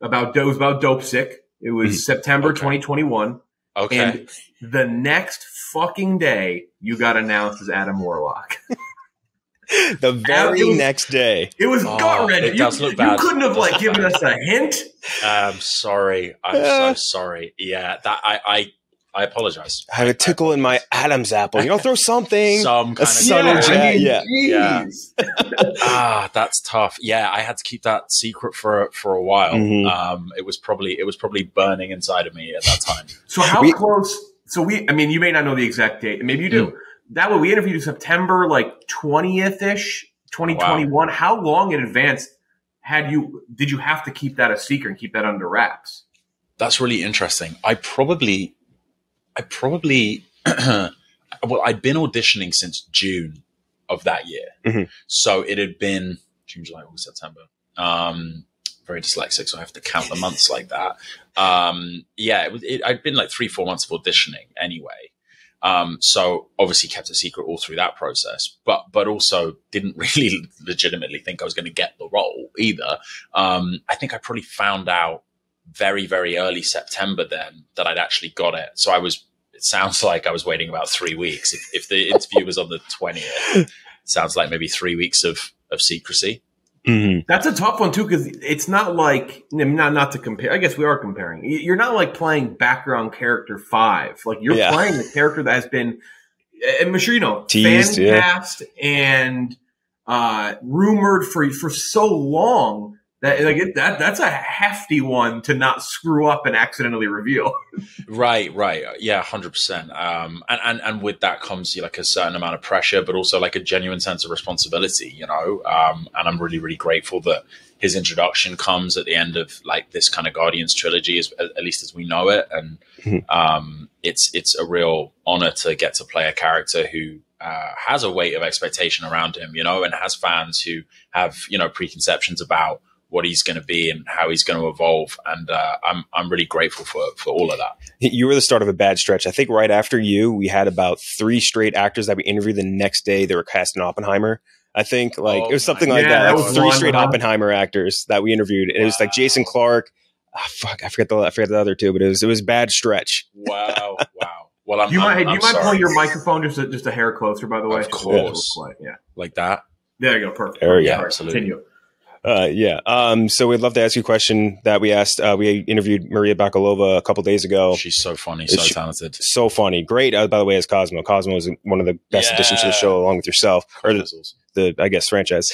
about Dope Sick. It was September 2021. Okay. And the next fucking day you got announced as Adam Warlock. The very next day. It was gut-wrenching. It does look bad. You couldn't have given us a hint. I'm sorry. I'm so sorry. Yeah, that I apologize. I have a tickle in my Adam's apple. You know, throw something. Some kind of jelly. Yeah. That's tough. Yeah, I had to keep that secret for a while. Mm-hmm. It was probably burning inside of me at that time. So you may not know the exact date. Maybe you do. Mm. That way, we interviewed you September 20th-ish, 2021. Wow. How long in advance did you have to keep that a secret and keep that under wraps? That's really interesting. I probably well, I'd been auditioning since June of that year. Mm-hmm. So it had been June, July, August, September. Very dyslexic, so I have to count the months like that. I'd been 3-4 months of auditioning anyway. So obviously kept a secret all through that process, but also didn't really legitimately think I was going to get the role either. I think I probably found out very, very early September then that I'd actually got it. So it sounds like I was waiting about 3 weeks. If the interview was on the 20th, sounds like maybe 3 weeks of secrecy. Mm-hmm. That's a tough one too, because it's not not to compare. I guess we are comparing. You're not playing background character 5. You're playing a character that has been, I'm sure you know, teased, fan cast and rumored for so long that that's a hefty one to not screw up and accidentally reveal. Right. Yeah, 100%. And with that comes a certain amount of pressure, but also a genuine sense of responsibility, and I'm really, really grateful that his introduction comes at the end of this kind of Guardians trilogy, at least as we know it. And it's a real honor to get to play a character who has a weight of expectation around him, and has fans who have, preconceptions about what he's going to be and how he's going to evolve. And I'm really grateful for all of that. You were the start of a bad stretch. I think right after you, we had about 3 straight actors that we interviewed the next day. They were cast in Oppenheimer. I think it was something like that. That was 3 straight Oppenheimer actors that we interviewed. And it was Jason Clark. Oh, fuck, I forget the other two, but it was a bad stretch. Wow. Well, do you mind pulling your microphone just a hair closer, by the way? Of course. Yeah. Like that? There you go. Perfect. There you go. Absolutely. Continue. So we'd love to ask you a question that we asked. We interviewed Maria Bakalova a couple days ago. She's so funny, so talented. So funny. Great, by the way, as Cosmo. Cosmo is one of the best additions to the show, along with yourself. Or the franchise.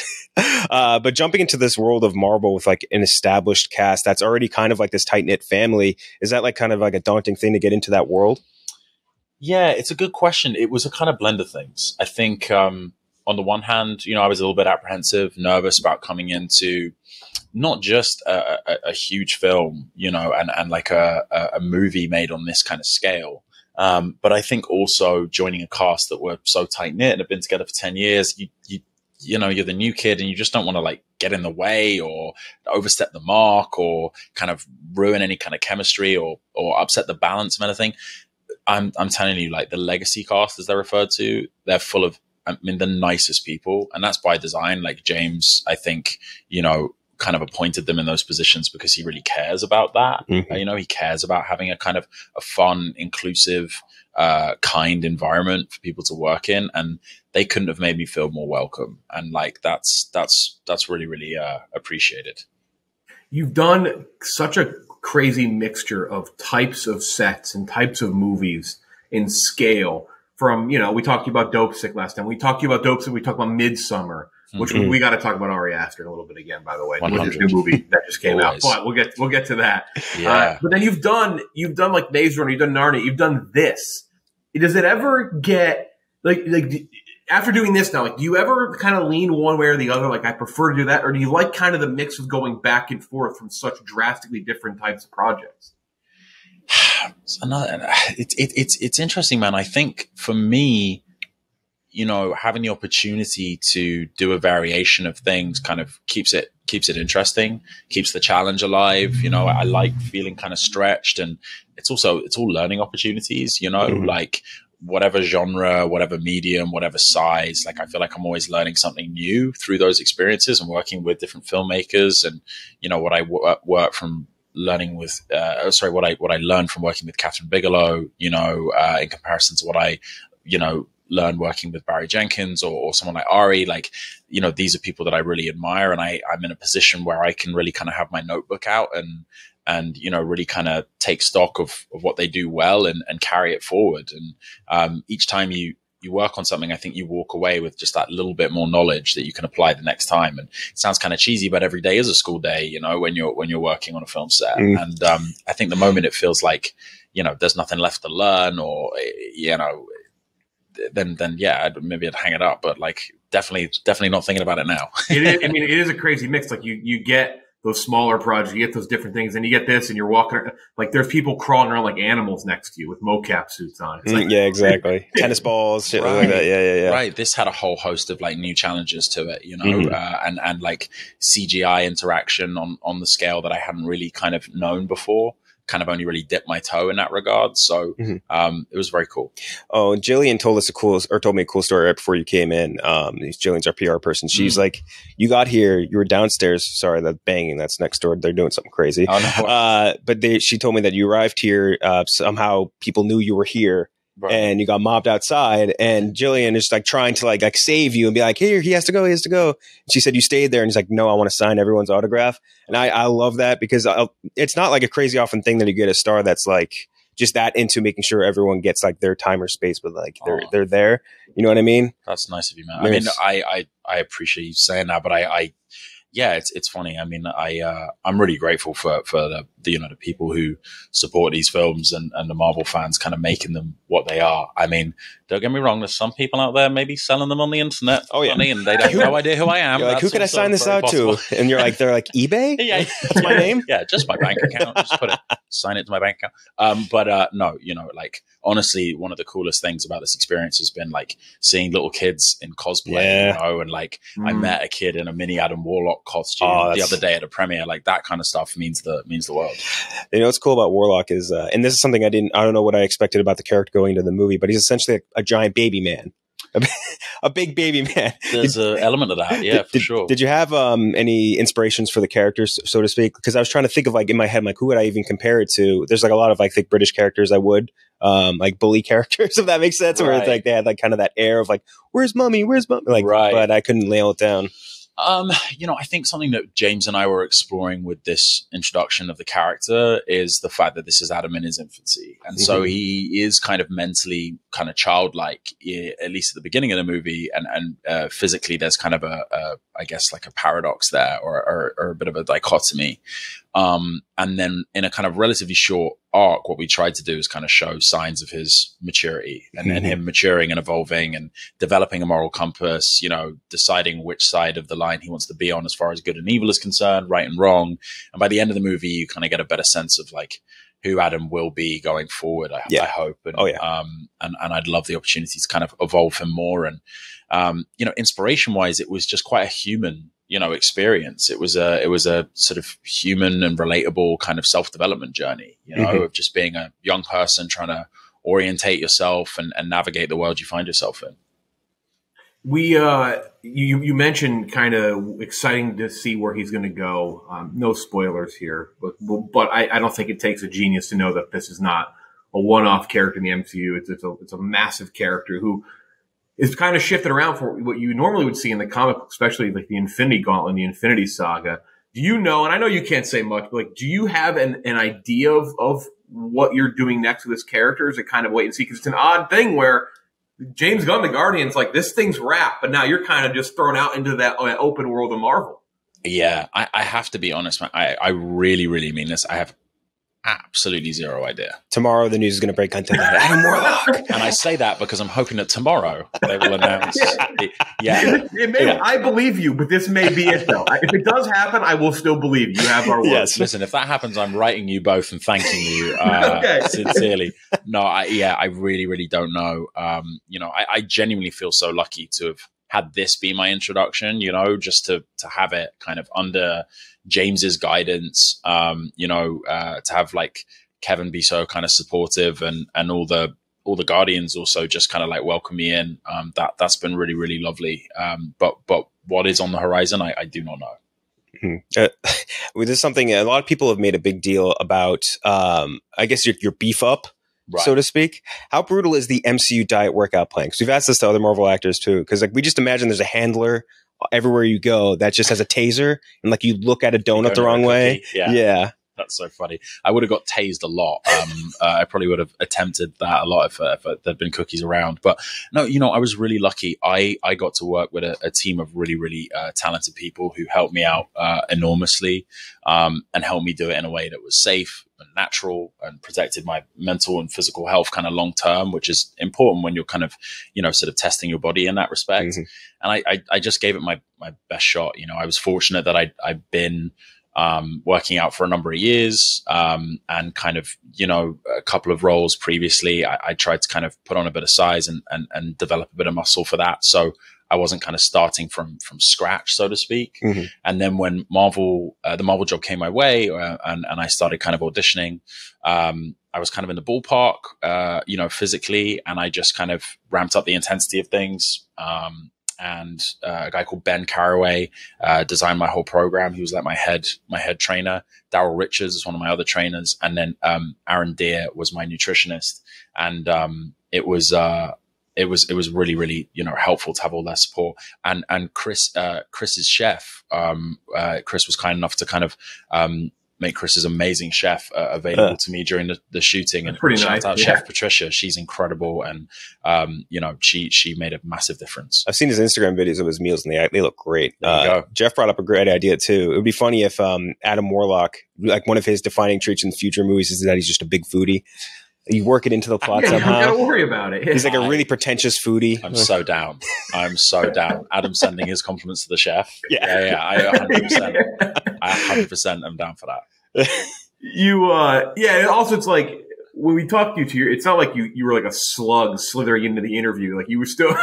But jumping into this world of Marvel with an established cast that's already kind of this tight-knit family, is that a daunting thing to get into that world? Yeah, it's a good question. It was a kind of blend of things. I think... on the one hand, I was a little bit apprehensive, nervous about coming into not just a huge film, and a movie made on this kind of scale. But I think also joining a cast that were so tight knit and have been together for 10 years, you're the new kid and you just don't want to get in the way or overstep the mark or kind of ruin any kind of chemistry or upset the balance of anything. I'm telling you, the legacy cast, as they're referred to, they're full of, the nicest people, and that's by design. James, I think, kind of appointed them in those positions because he really cares about that. Mm-hmm. He cares about having a kind of a fun, inclusive, kind environment for people to work in, and they couldn't have made me feel more welcome. And that's really, really appreciated. you've done such a crazy mixture of types of sets and types of movies in scale. From, you know, we talked to you about Dopesick last time. We talked to you about Dopesick. We talked about Midsummer, which we got to talk about Ari Aster in a little bit again, by the way, with his new movie that just came out. But we'll get to that. Yeah. But then you've done like Maze Runner, you've done Narnia, you've done this. Does it ever get like after doing this now? Like, do you ever kind of lean one way or the other? Like, I prefer to do that, or do you like kind of the mix of going back and forth from such drastically different types of projects? It's interesting, man. I think for me, you know, having the opportunity to do a variation of things kind of keeps it interesting, keeps the challenge alive. You know, I like feeling kind of stretched, and it's all learning opportunities, you know, like whatever genre, whatever medium, whatever size, like I feel like I'm always learning something new through those experiences and working with different filmmakers. And, you know, what I learned from working with Catherine Bigelow, you know, in comparison to what I, you know, learned working with Barry Jenkins or someone like Ari, like, you know, these are people that I really admire, and I'm in a position where I can really kind of have my notebook out and, you know, really kind of take stock of what they do well and carry it forward. And each time you work on something, I think you walk away with just that little bit more knowledge that you can apply the next time. And it sounds kind of cheesy, but every day is a school day, you know, when you're working on a film set. And I think the moment it feels like, you know, there's nothing left to learn, or, you know, then yeah, maybe I'd hang it up, but like definitely not thinking about it now. it is a crazy mix. Like you get those smaller projects, you get those different things, and you get this, and you're walking around, like there's people crawling around like animals next to you with mocap suits on. It's like, yeah, exactly. Tennis balls, shit like that. Yeah. Right. This had a whole host of like new challenges to it, you know, and like CGI interaction on the scale that I hadn't really kind of known before. Kind of only really dipped my toe in that regard. So it was very cool. Oh, Jillian told me a cool story right before you came in. Jillian's our PR person. She's like, you got here, you were downstairs. Sorry, that banging, that's next door. They're doing something crazy. Oh, no. But she told me that you arrived here. Somehow people knew you were here. Right. And you got mobbed outside, and Jillian is like trying to like save you and be like, here, he has to go. And she said, you stayed there. And he's like, no, I want to sign everyone's autograph. And I love that, because it's not like a crazy often thing that you get a star that's like just that into making sure everyone gets like their time or space, but like they're there. You know what I mean? That's nice of you, man. I mean, I appreciate you saying that, but yeah, it's funny. I mean, I'm really grateful for the you know, the people who support these films and the Marvel fans kind of making them what they are. I mean, don't get me wrong, there's some people out there maybe selling them on the internet. Oh yeah, and they have no idea who I am. You're like, who can I sign this out to? And you're like, they're like eBay. Yeah, that's my name. Yeah, just my bank account. Just sign it to my bank account. No, you know, like honestly, one of the coolest things about this experience has been like seeing little kids in cosplay. Yeah. You know, and like I met a kid in a mini Adam Warlock costume the other day at a premiere. Like that kind of stuff means the world. You know what's cool about Warlock is and this is something I don't know what I expected about the character going into the movie, but he's essentially a giant baby man. A big baby man. There's an element of that, yeah, for sure. Did you have any inspirations for the characters, so to speak? Because I was trying to think of like in my head, like who would I even compare it to? There's like a lot of like thick British characters I would like bully characters, if that makes sense, where it's like they had like kind of that air of like, where's mommy, like, but I couldn't nail it down. You know, I think something that James and I were exploring with this introduction of the character is the fact that this is Adam in his infancy. And so he is kind of mentally kind of childlike, at least at the beginning of the movie. And physically, there's kind of a I guess, like a paradox there or a bit of a dichotomy. And then in a kind of relatively short arc, what we tried to do is kind of show signs of his maturity and him maturing and evolving and developing a moral compass, you know, deciding which side of the line he wants to be on as far as good and evil is concerned, right and wrong. And by the end of the movie, you kind of get a better sense of like who Adam will be going forward, I hope. And, and I'd love the opportunity to kind of evolve him more. And, you know, inspiration wise, it was just quite a human, you know, experience. It was a sort of human and relatable kind of self-development journey, you know, of just being a young person trying to orientate yourself and navigate the world you find yourself in. You mentioned kind of exciting to see where he's going to go. No spoilers here, but I don't think it takes a genius to know that this is not a one-off character in the MCU. It's a massive character who, it's kind of shifted around for what you normally would see in the comic, especially like the Infinity Gauntlet, the Infinity Saga. do you know, and I know you can't say much, but like, do you have an idea of what you're doing next with this character? Is it kind of wait and see? Because it's an odd thing where James Gunn, the Guardians, like, this thing's wrapped, but now you're kind of just thrown out into that open world of Marvel. Yeah, I have to be honest, man. I really, really mean this. I have absolutely zero idea. Tomorrow, the news is going to break on Adam Warlock. And I say that because I'm hoping that tomorrow they will announce. I believe you, but this may be it, though. If it does happen, I will still believe you have our word. Yes, listen, if that happens, I'm writing you both and thanking you sincerely. No, I really, really don't know. I genuinely feel so lucky to have had this be my introduction, just to have it kind of under James's guidance, to have like Kevin be so kind of supportive and all the Guardians also just kind of like welcome me in. That's been really, really lovely. But what is on the horizon, I do not know. Mm-hmm. There's something a lot of people have made a big deal about, I guess your beef up, right, so to speak. How brutal is the MCU diet workout plan? Because we've asked this to other Marvel actors too. Because like we just imagine there's a handler everywhere you go that just has a taser, and like you look at a donut the wrong way. Yeah, that's so funny. I would have got tased a lot. I probably would have attempted that a lot if there'd been cookies around. But no, I was really lucky. I got to work with a team of really, really talented people who helped me out enormously, and helped me do it in a way that was safe and natural and protected my mental and physical health kind of long term, which is important when you're kind of, sort of testing your body in that respect. Mm-hmm. And I just gave it my best shot. I was fortunate that I've been working out for a number of years, and kind of, a couple of roles previously, I tried to kind of put on a bit of size and develop a bit of muscle for that. So I wasn't kind of starting from scratch, so to speak. Mm-hmm. And then when the Marvel job came my way, and I started kind of auditioning, I was kind of in the ballpark, physically, and I just kind of ramped up the intensity of things. And a guy called Ben Carraway designed my whole program. He was like my head trainer. Daryl Richards is one of my other trainers, and then Aaron Deer was my nutritionist. And it was really, really, helpful to have all that support. And Chris's chef, Chris was kind enough to kind of make Chris's amazing chef available to me during the shooting. And pretty shout nice. Out Chef Patricia. She's incredible. And, she made a massive difference. I've seen his Instagram videos of his meals and they look great. Jeff brought up a great idea too. It would be funny if Adam Warlock, like one of his defining traits in future movies is that he's just a big foodie. You work it into the plot somehow. You got to worry about it. He's like a really pretentious foodie. I'm so down. Adam sending his compliments to the chef. I 100% am down for that. And also it's like when we talked to you, it's not like you were like a slug slithering into the interview. Like you were still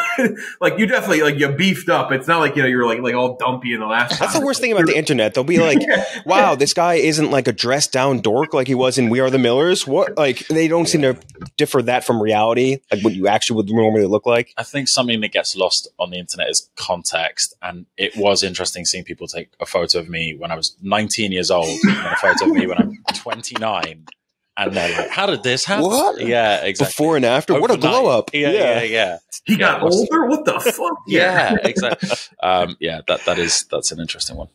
like you definitely like you beefed up. It's not like, you were like all dumpy in the last time. That's the worst thing about the internet. They'll be like, wow, this guy isn't like a dressed down dork like he was in We Are the Millers. What? Like they don't seem to differ that from reality, like what you actually would normally look like. I think something that gets lost on the internet is context. And it was interesting seeing people take a photo of me when I was 19 years old and a photo of me when I'm 29. And they're like, how did this happen? What? Yeah, exactly. Before and after. Overnight. What a glow up. Yeah. He got older? What the fuck? Yeah, exactly. That's an interesting one.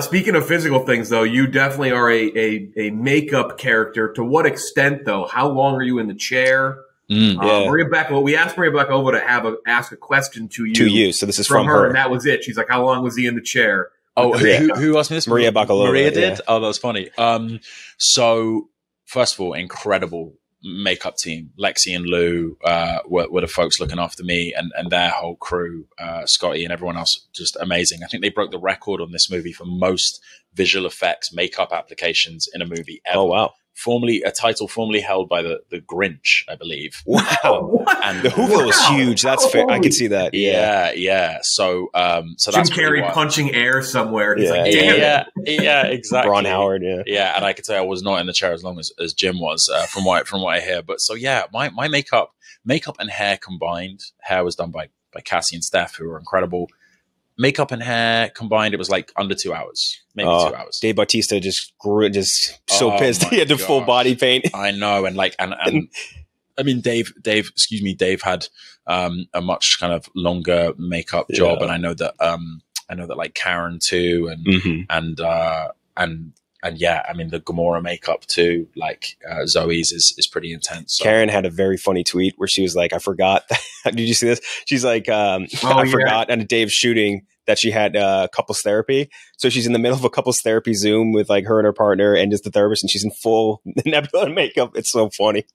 Speaking of physical things, though, you definitely are a makeup character. To what extent, though? How long are you in the chair? Maria Beckova, we asked Maria Beckova to ask a question to you. So this is from her. And that was it. She's like, how long was he in the chair? Oh, who asked me this? Maria Beckova. Maria did? Yeah. Oh, that was funny. So... First of all, incredible makeup team. Lexi and Lou were the folks looking after me and their whole crew, Scotty and everyone else, just amazing. I think they broke the record on this movie for most visual effects makeup applications in a movie ever. Oh, wow. Formerly a title held by the Grinch, I believe. Wow. And the Hoover was huge. That's fair. I could see that. Yeah. So that's Jim Carrey punching air somewhere. Yeah, exactly. Ron Howard, yeah. And I could say I was not in the chair as long as Jim was, from what I hear. But so yeah, my makeup and hair combined. Hair was done by Cassie and Steph, who were incredible. Makeup and hair combined, it was like under 2 hours, maybe 2 hours. Dave Bautista just so pissed he had to full body paint. I know, and I mean, Dave had a much kind of longer makeup job, and I know that I know that like Karen too, and and yeah, I mean the Gamora makeup too, like Zoe's is pretty intense. So. Karen had a very funny tweet where she was like, "I forgot." Did you see this? She's like, "I forgot on a day of shooting that she had couples therapy." So she's in the middle of a couples therapy Zoom with like her and her partner, and just the therapist, and she's in full Nebula makeup. It's so funny.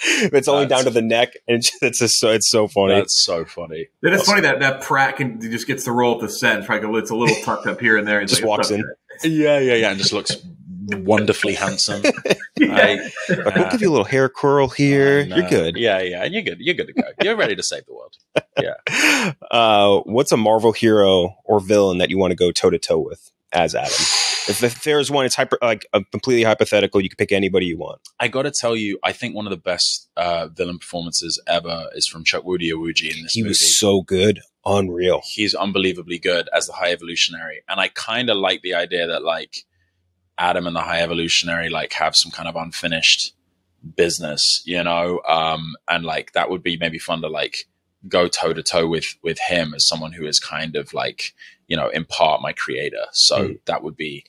It's only down to the neck, and it's just so, it's so funny. That's so funny. It is funny that Pratt can just gets the roll up the set, and probably it's a little tucked up here and there, and just walks in. Yeah, and just looks wonderfully handsome. Yeah. Like, we'll give you a little hair curl here. You're good. Yeah, and you're good. You're good to go. You're ready to save the world. Yeah. What's a Marvel hero or villain that you want to go toe to toe with as Adam? If there's one, it's completely hypothetical. You can pick anybody you want. I got to tell you, I think one of the best villain performances ever is from Chuck Wudiawuji in this movie. He was so good. Unreal. He's unbelievably good as the High Evolutionary. And I kind of like the idea that like Adam and the High Evolutionary like have some kind of unfinished business, you know? And like that would be maybe fun to like go toe to toe with him as someone who is kind of like, you know, in part my creator. So that would be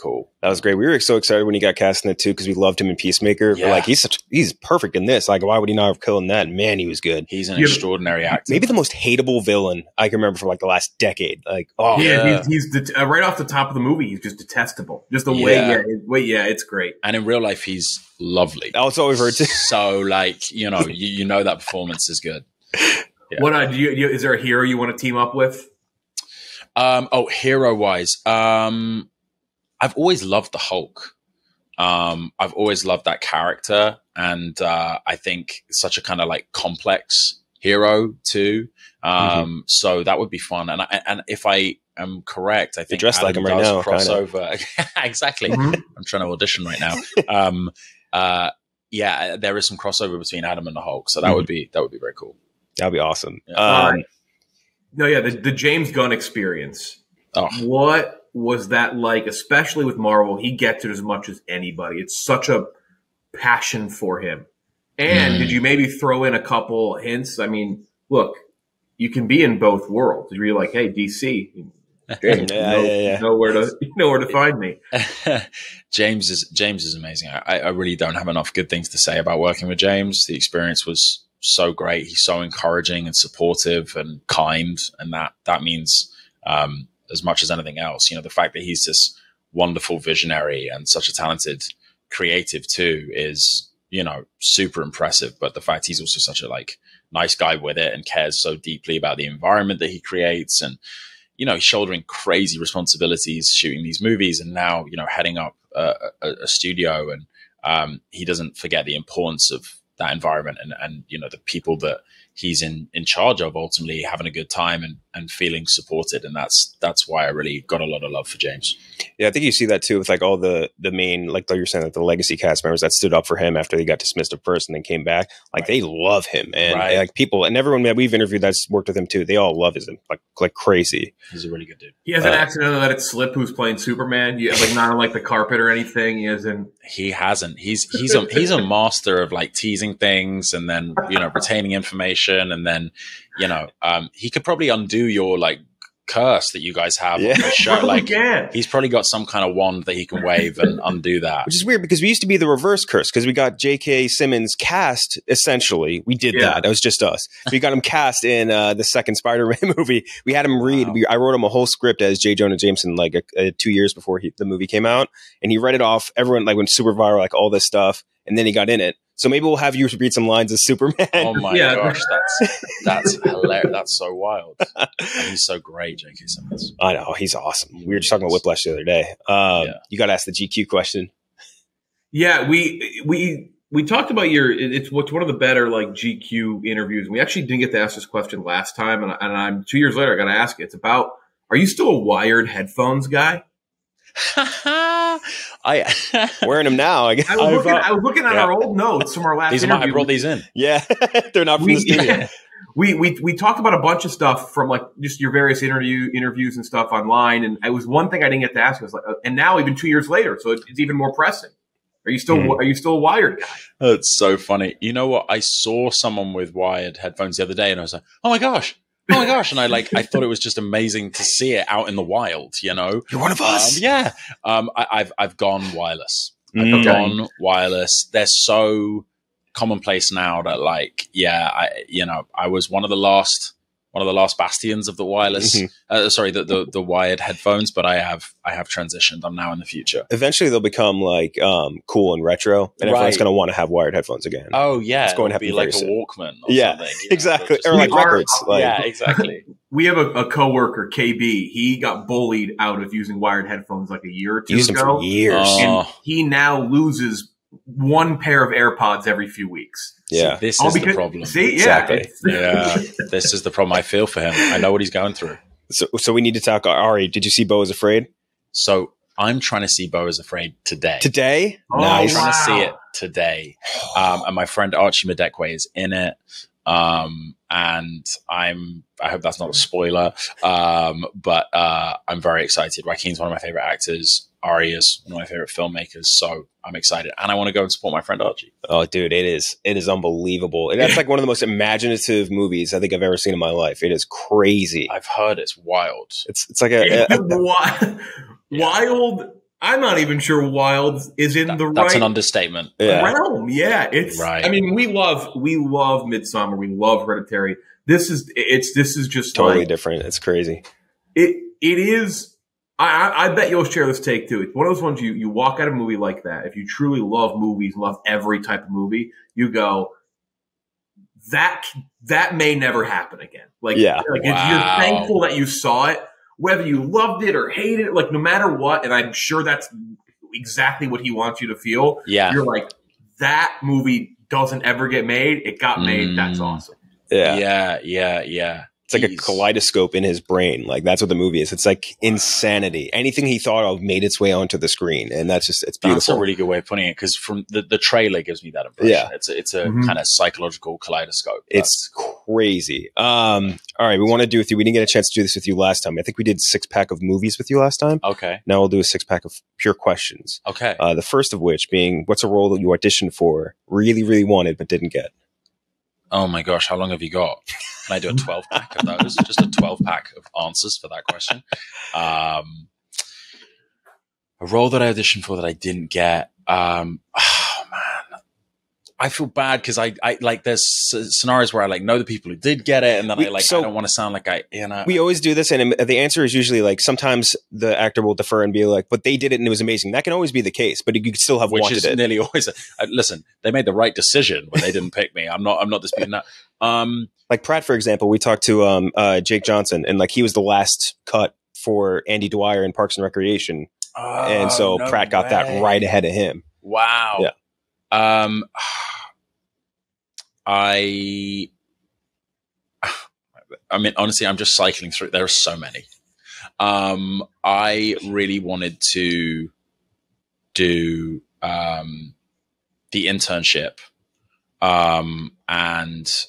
cool. That was great. We were so excited when he got cast in it too, because we loved him in Peacemaker. Yeah. We're like, he's perfect in this. Like, why would he not have killed in that? Man, he was good. He's an extraordinary actor. Maybe the most hateable villain I can remember from like the last decade. Like, oh yeah, he's right off the top of the movie. He's just detestable. Just the way, it's great. And in real life, he's lovely. Oh, it's always heard. So like, you know, you know that performance is good. Yeah. What is there a hero you want to team up with? Hero wise, I've always loved the Hulk. I've always loved that character. And I think such a kind of like complex hero too. So that would be fun. And if I am correct, I think Adam like him right now, crossover. Exactly. I'm trying to audition right now. Yeah, there is some crossover between Adam and the Hulk. So that would be very cool. That'd be awesome. Yeah. The James Gunn experience. Oh. What was that like, especially with Marvel? He gets it as much as anybody. It's such a passion for him. And did you maybe throw in a couple hints? I mean, look, you can be in both worlds. You're like, hey, DC, you know where to find me. James is amazing. I really don't have enough good things to say about working with James. The experience was so great. He's so encouraging and supportive and kind, and that means as much as anything else, you know, the fact that he's this wonderful visionary and such a talented creative too is, you know, super impressive. But the fact he's also such a like nice guy with it and cares so deeply about the environment that he creates, and, you know, shouldering crazy responsibilities, shooting these movies, and now, you know, heading up a studio, and he doesn't forget the importance of that environment and you know, the people that he's in charge of ultimately having a good time and feeling supported. And that's why I really got a lot of love for James. Yeah, I think you see that too with like all the main, like you're saying, like the legacy cast members that stood up for him after they got dismissed at first and then came back. Like they love him, and like people and everyone that we've interviewed that's worked with him too, they all love him like crazy. He's a really good dude. He hasn't accidentally let it slip who's playing Superman. You like not on like the carpet or anything. He hasn't. He's a master of like teasing things and then, you know, retaining information. And then, you know, he could probably undo your like curse that you guys have on the show. Like, he's probably got some kind of wand that he can wave and undo that. Which is weird, because we used to be the reverse curse, because we got J.K. Simmons cast. Essentially, we did that. That was just us. We got him cast in the second Spider-Man movie. We had him read. I wrote him a whole script as J. Jonah Jameson, like 2 years before the movie came out, and he read it off. Everyone like went super viral, like all this stuff, and then he got in it. So maybe we'll have you read some lines as Superman. Oh my gosh, that's hilarious. That's so wild. And he's so great, J.K. Simmons. I know, he's awesome. We were just talking about Whiplash the other day. You got to ask the GQ question. Yeah, we talked about it's one of the better like GQ interviews. We actually didn't get to ask this question last time, and I'm 2 years later I got to ask it. It's about, are you still a wired headphones guy? Wearing them now. I guess I was looking at our old notes from our last interview. I brought these in. Yeah, they're not from the studio. Yeah. We talked about a bunch of stuff from like just your various interviews and stuff online. And it was one thing I didn't get to ask. I was like, and now even 2 years later, so it's even more pressing. Are you still a wired guy? That's so funny. You know what? I saw someone with wired headphones the other day, and I was like, oh my gosh, Oh my gosh. And I thought it was just amazing to see it out in the wild, you know? You're one of us. Yeah. I've gone wireless. I've gone wireless. They're so commonplace now that I was one of the last bastions of the wireless, the wired headphones, but I have transitioned. I'm now in the future. Eventually they'll become like cool and retro, and everyone's going to want to have wired headphones again. Oh yeah. It's going to be like a Walkman or something. Yeah, exactly. Or like records. Yeah, exactly. We have a coworker, KB. He got bullied out of using wired headphones like a year or two ago. Them for years. And he now loses one pair of AirPods every few weeks. Yeah, this is the problem. See, yeah. Exactly. Yeah, this is the problem. I feel for him. I know what he's going through. So we need to talk. Ari, did you see Bo is Afraid? So I'm trying to see Bo is Afraid today. Today? Oh, nice. I'm trying to see it today. And my friend Archie Medekwe is in it. And I hope that's not a spoiler. But I'm very excited. Joaquin's one of my favorite actors. Ari is one of my favorite filmmakers, so I'm excited. And I want to go and support my friend Archie. Oh, dude, it is unbelievable. And that's like one of the most imaginative movies I think I've ever seen in my life. It is crazy. I've heard it's wild. It's like wild. I'm not even sure wild is in the right. That's an understatement. Realm. Yeah, it's right. I mean, we love Midsommar. We love Hereditary. This is just totally different. It's crazy. It is. I bet you'll share this take too. It's one of those ones you walk out of a movie like that. If you truly love movies, love every type of movie, you go, that may never happen again. You're thankful that you saw it, whether you loved it or hated it, like no matter what. And I'm sure that's exactly what he wants you to feel. Yeah. You're like, that movie doesn't ever get made. It got made. That's awesome. Yeah. It's like a kaleidoscope in his brain. Like that's what the movie is. It's like insanity. Anything he thought of made its way onto the screen. And it's beautiful. That's a really good way of putting it. Cause from the trailer gives me that impression. Yeah. It's a kind of psychological kaleidoscope. It's crazy. All right. We want to do with you. We didn't get a chance to do this with you last time. I think we did 6-pack of movies with you last time. Okay. Now we'll do a 6-pack of pure questions. Okay. The first of which being, what's a role that you auditioned for, really, really wanted, but didn't get? Oh my gosh, how long have you got? Can I do a 12-pack of those? Just a 12-pack of answers for that question. A role that I auditioned for that I didn't get. Oh man, I feel bad because I there's scenarios where I know the people who did get it, and then I don't want to sound like I, you know. We always do this, and the answer is usually sometimes the actor will defer and be like, "But they did it, and it was amazing." That can always be the case, but you could still have wanted it. Which is nearly always. Listen, they made the right decision when they didn't pick me. I'm not disputing that. Like Pratt, for example, we talked to Jake Johnson, and he was the last cut for Andy Dwyer in Parks and Recreation, and so no Pratt got that right ahead of him. Wow. Yeah. I mean, honestly, I'm just cycling through. There are so many. I really wanted to do, the internship. It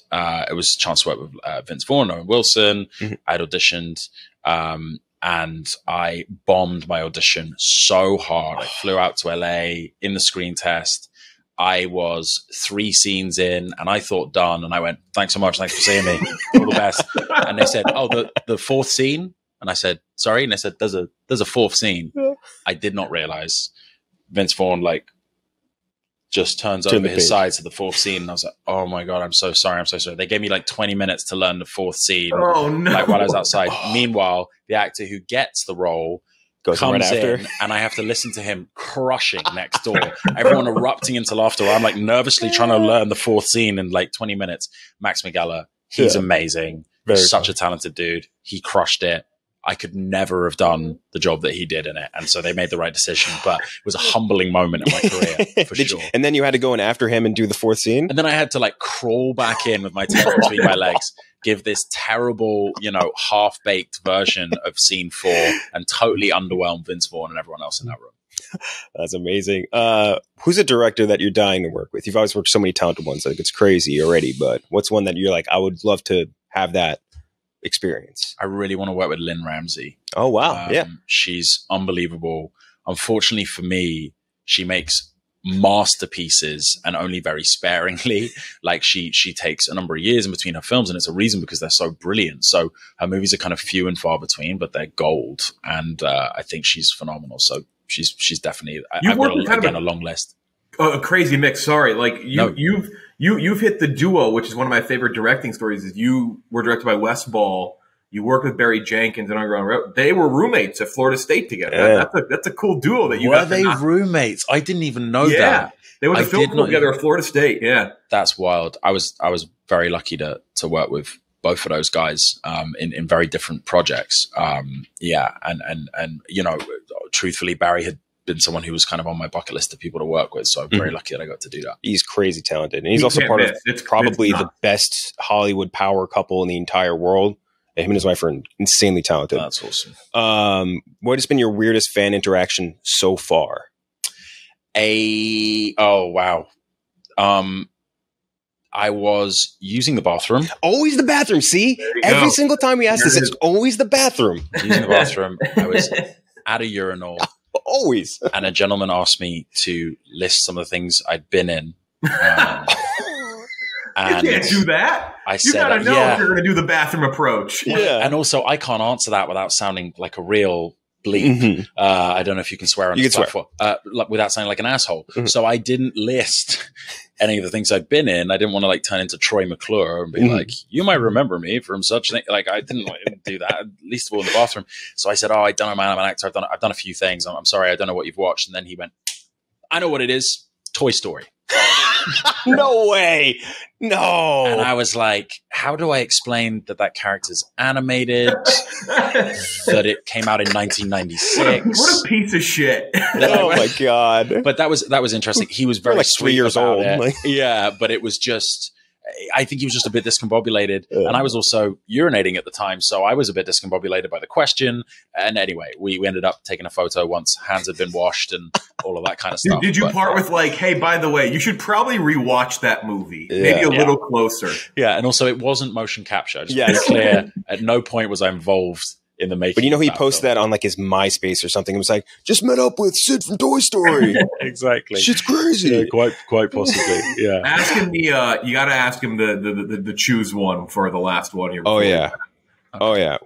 was a chance to work with, Vince Vaughn, Owen Wilson. I'd auditioned, and I bombed my audition so hard. I flew out to LA in the screen test. I was 3 scenes in and I thought done. And I went, thanks so much. Thanks for seeing me. All the best. And they said, oh, the 4th scene. And I said, sorry. And they said, there's a 4th scene. Yeah. I did not realize Vince Vaughn, just turns over his side to the 4th scene. And I was like, oh my God, I'm so sorry. I'm so sorry. They gave me 20 minutes to learn the 4th scene. Oh no. While I was outside. Meanwhile, the actor who gets the role comes right after. In, and I have to listen to him crushing next door. Everyone erupting into laughter. I'm nervously trying to learn the 4th scene in 20 minutes. Max Migala, he's amazing. He's such a talented dude. He crushed it. I could never have done the job that he did in it. And so they made the right decision, but it was a humbling moment in my career for sure. And then you had to go in after him and do the 4th scene. And then I had to crawl back in with my tail between my legs, give this terrible, half-baked version of scene 4 and totally underwhelmed Vince Vaughn and everyone else in that room. That's amazing. Who's a director that you're dying to work with? You've always worked so many talented ones. It's crazy already, but what's one that you're I would love to have that experience? I really want to work with Lynn Ramsey. Oh wow. Yeah, she's unbelievable. Unfortunately for me, she makes masterpieces, and only very sparingly. Like she takes a number of years in between her films, and it's a reason because they're so brilliant. So her movies are kind of few and far between, but they're gold. And I think she's phenomenal. So she's definitely I've got a long list. A crazy mix. Sorry, like you've hit the duo, which is one of my favorite directing stories. Is you were directed by Wes Ball. You worked with Barry Jenkins and Underground Railroad. They were roommates at Florida State together. Yeah. That's a cool duo that you got. Were they roommates? I didn't even know that. They went to film school together at Florida State. Yeah, that's wild. I was very lucky to work with both of those guys in very different projects. And you know, truthfully, Barry had been someone who was kind of on my bucket list of people to work with, so I'm very lucky that I got to do that. He's crazy talented, and he's also part of probably the best Hollywood power couple in the entire world. Him and his wife are insanely talented. That's awesome. What has been your weirdest fan interaction so far? I was using the bathroom. Always the bathroom. See, every single time we ask this, it's always the bathroom. Using the bathroom. I was at a urinal. Always. And a gentleman asked me to list some of the things I'd been in. And you can't do that. You gotta know if you're going to do the bathroom approach. Yeah. And also, I can't answer that without sounding like a real bleep. I don't know if you can swear on this platform. Without sounding like an asshole. So I didn't list any of the things I'd been in. I didn't want to like turn into Troy McClure and be like, "You might remember me from such thing." Like I didn't do that. At least all in the bathroom. So I said, "Oh, I don't know, man. I'm an actor. I've done a few things. I'm sorry. I don't know what you've watched." And then he went, "I know what it is. Toy Story." No way. No. And I was like, how do I explain that character's animated, that it came out in 1996? What a piece of shit. Oh my God. But that was interesting. He was very like sweet 3 years old. Yeah, but it was just, I think he was just a bit discombobulated. Yeah. And I was also urinating at the time, so I was a bit discombobulated by the question. And anyway, we ended up taking a photo once hands had been washed and all of that kind of stuff. Did you part with like, hey, by the way, you should probably rewatch that movie. Yeah. Maybe a little closer. Yeah, and also it wasn't motion capture. Just to be clear, at no point was I involved in the making. But you know, he posted that on like his MySpace or something. It was like, just met up with Sid from Toy Story. Exactly. Shit's crazy. Yeah, quite possibly. Yeah. Ask him you got to ask him the choose one for the last one here. Oh yeah. Okay. Oh yeah.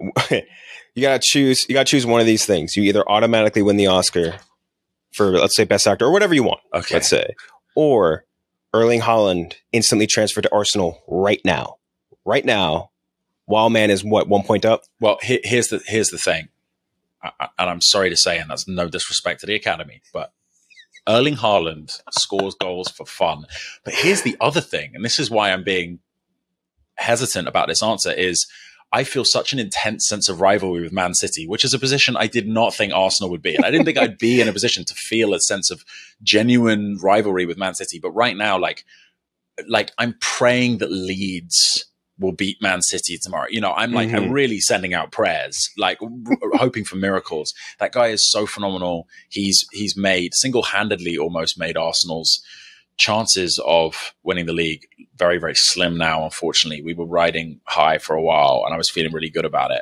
You got to choose one of these things. You either automatically win the Oscar for, let's say, best actor or whatever you want. Okay. Let's say, or Erling Haaland instantly transferred to Arsenal right now. Right now. Wildman is what, 1 point up? Well, here's the thing, and I'm sorry to say, and that's no disrespect to the Academy, but Erling Haaland scores goals for fun. But here's the other thing, and this is why I'm being hesitant about this answer, is I feel such an intense sense of rivalry with Man City, which is a position I did not think Arsenal would be in. I didn't think I'd be in a position to feel a sense of genuine rivalry with Man City. But right now, like I'm praying that Leeds will beat Man City tomorrow. You know, I'm like, I'm really sending out prayers, like hoping for miracles. That guy is so phenomenal. He's made, single-handedly almost made Arsenal's chances of winning the league very, very slim now, unfortunately. We were riding high for a while and I was feeling really good about it.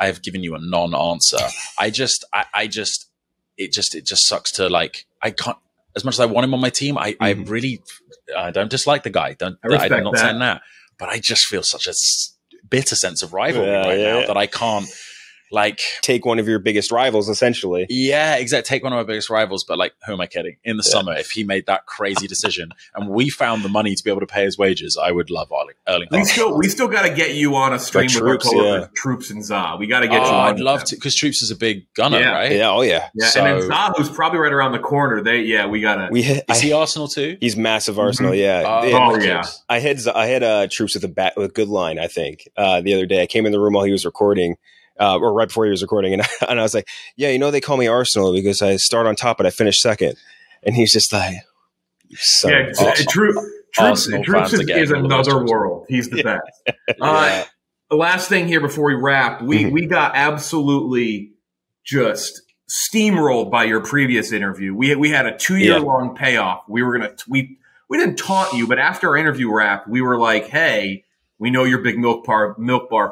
I have given you a non-answer. It just sucks to like, I can't, as much as I want him on my team, I really don't dislike the guy. I'm not saying that. But I just feel such a bitter sense of rivalry right now that I can't like take one of your biggest rivals, essentially. Yeah, exactly. Take one of my biggest rivals, but like, who am I kidding? In the summer, if he made that crazy decision and we found the money to be able to pay his wages, I would love Erling. We still got to get you on a stream with Troops, Troops and Za. We got to get you on. I'd love to, because Troops is a big gunner, right? Yeah. Oh yeah. Yeah. So, and then Za, who's probably right around the corner. Is he Arsenal too? He's massive Arsenal. I had Troops with a good line. I think the other day I came in the room while he was recording. Or right before he was recording, and I was like, yeah, you know, they call me Arsenal because I start on top but I finish second. And he's just like, Troops is another world. He's the best. The last thing here before we wrap, we got absolutely just steamrolled by your previous interview. We had a 2 year long payoff. We were gonna we didn't taunt you, but after our interview wrap, we were like, hey, we know you're big milk bar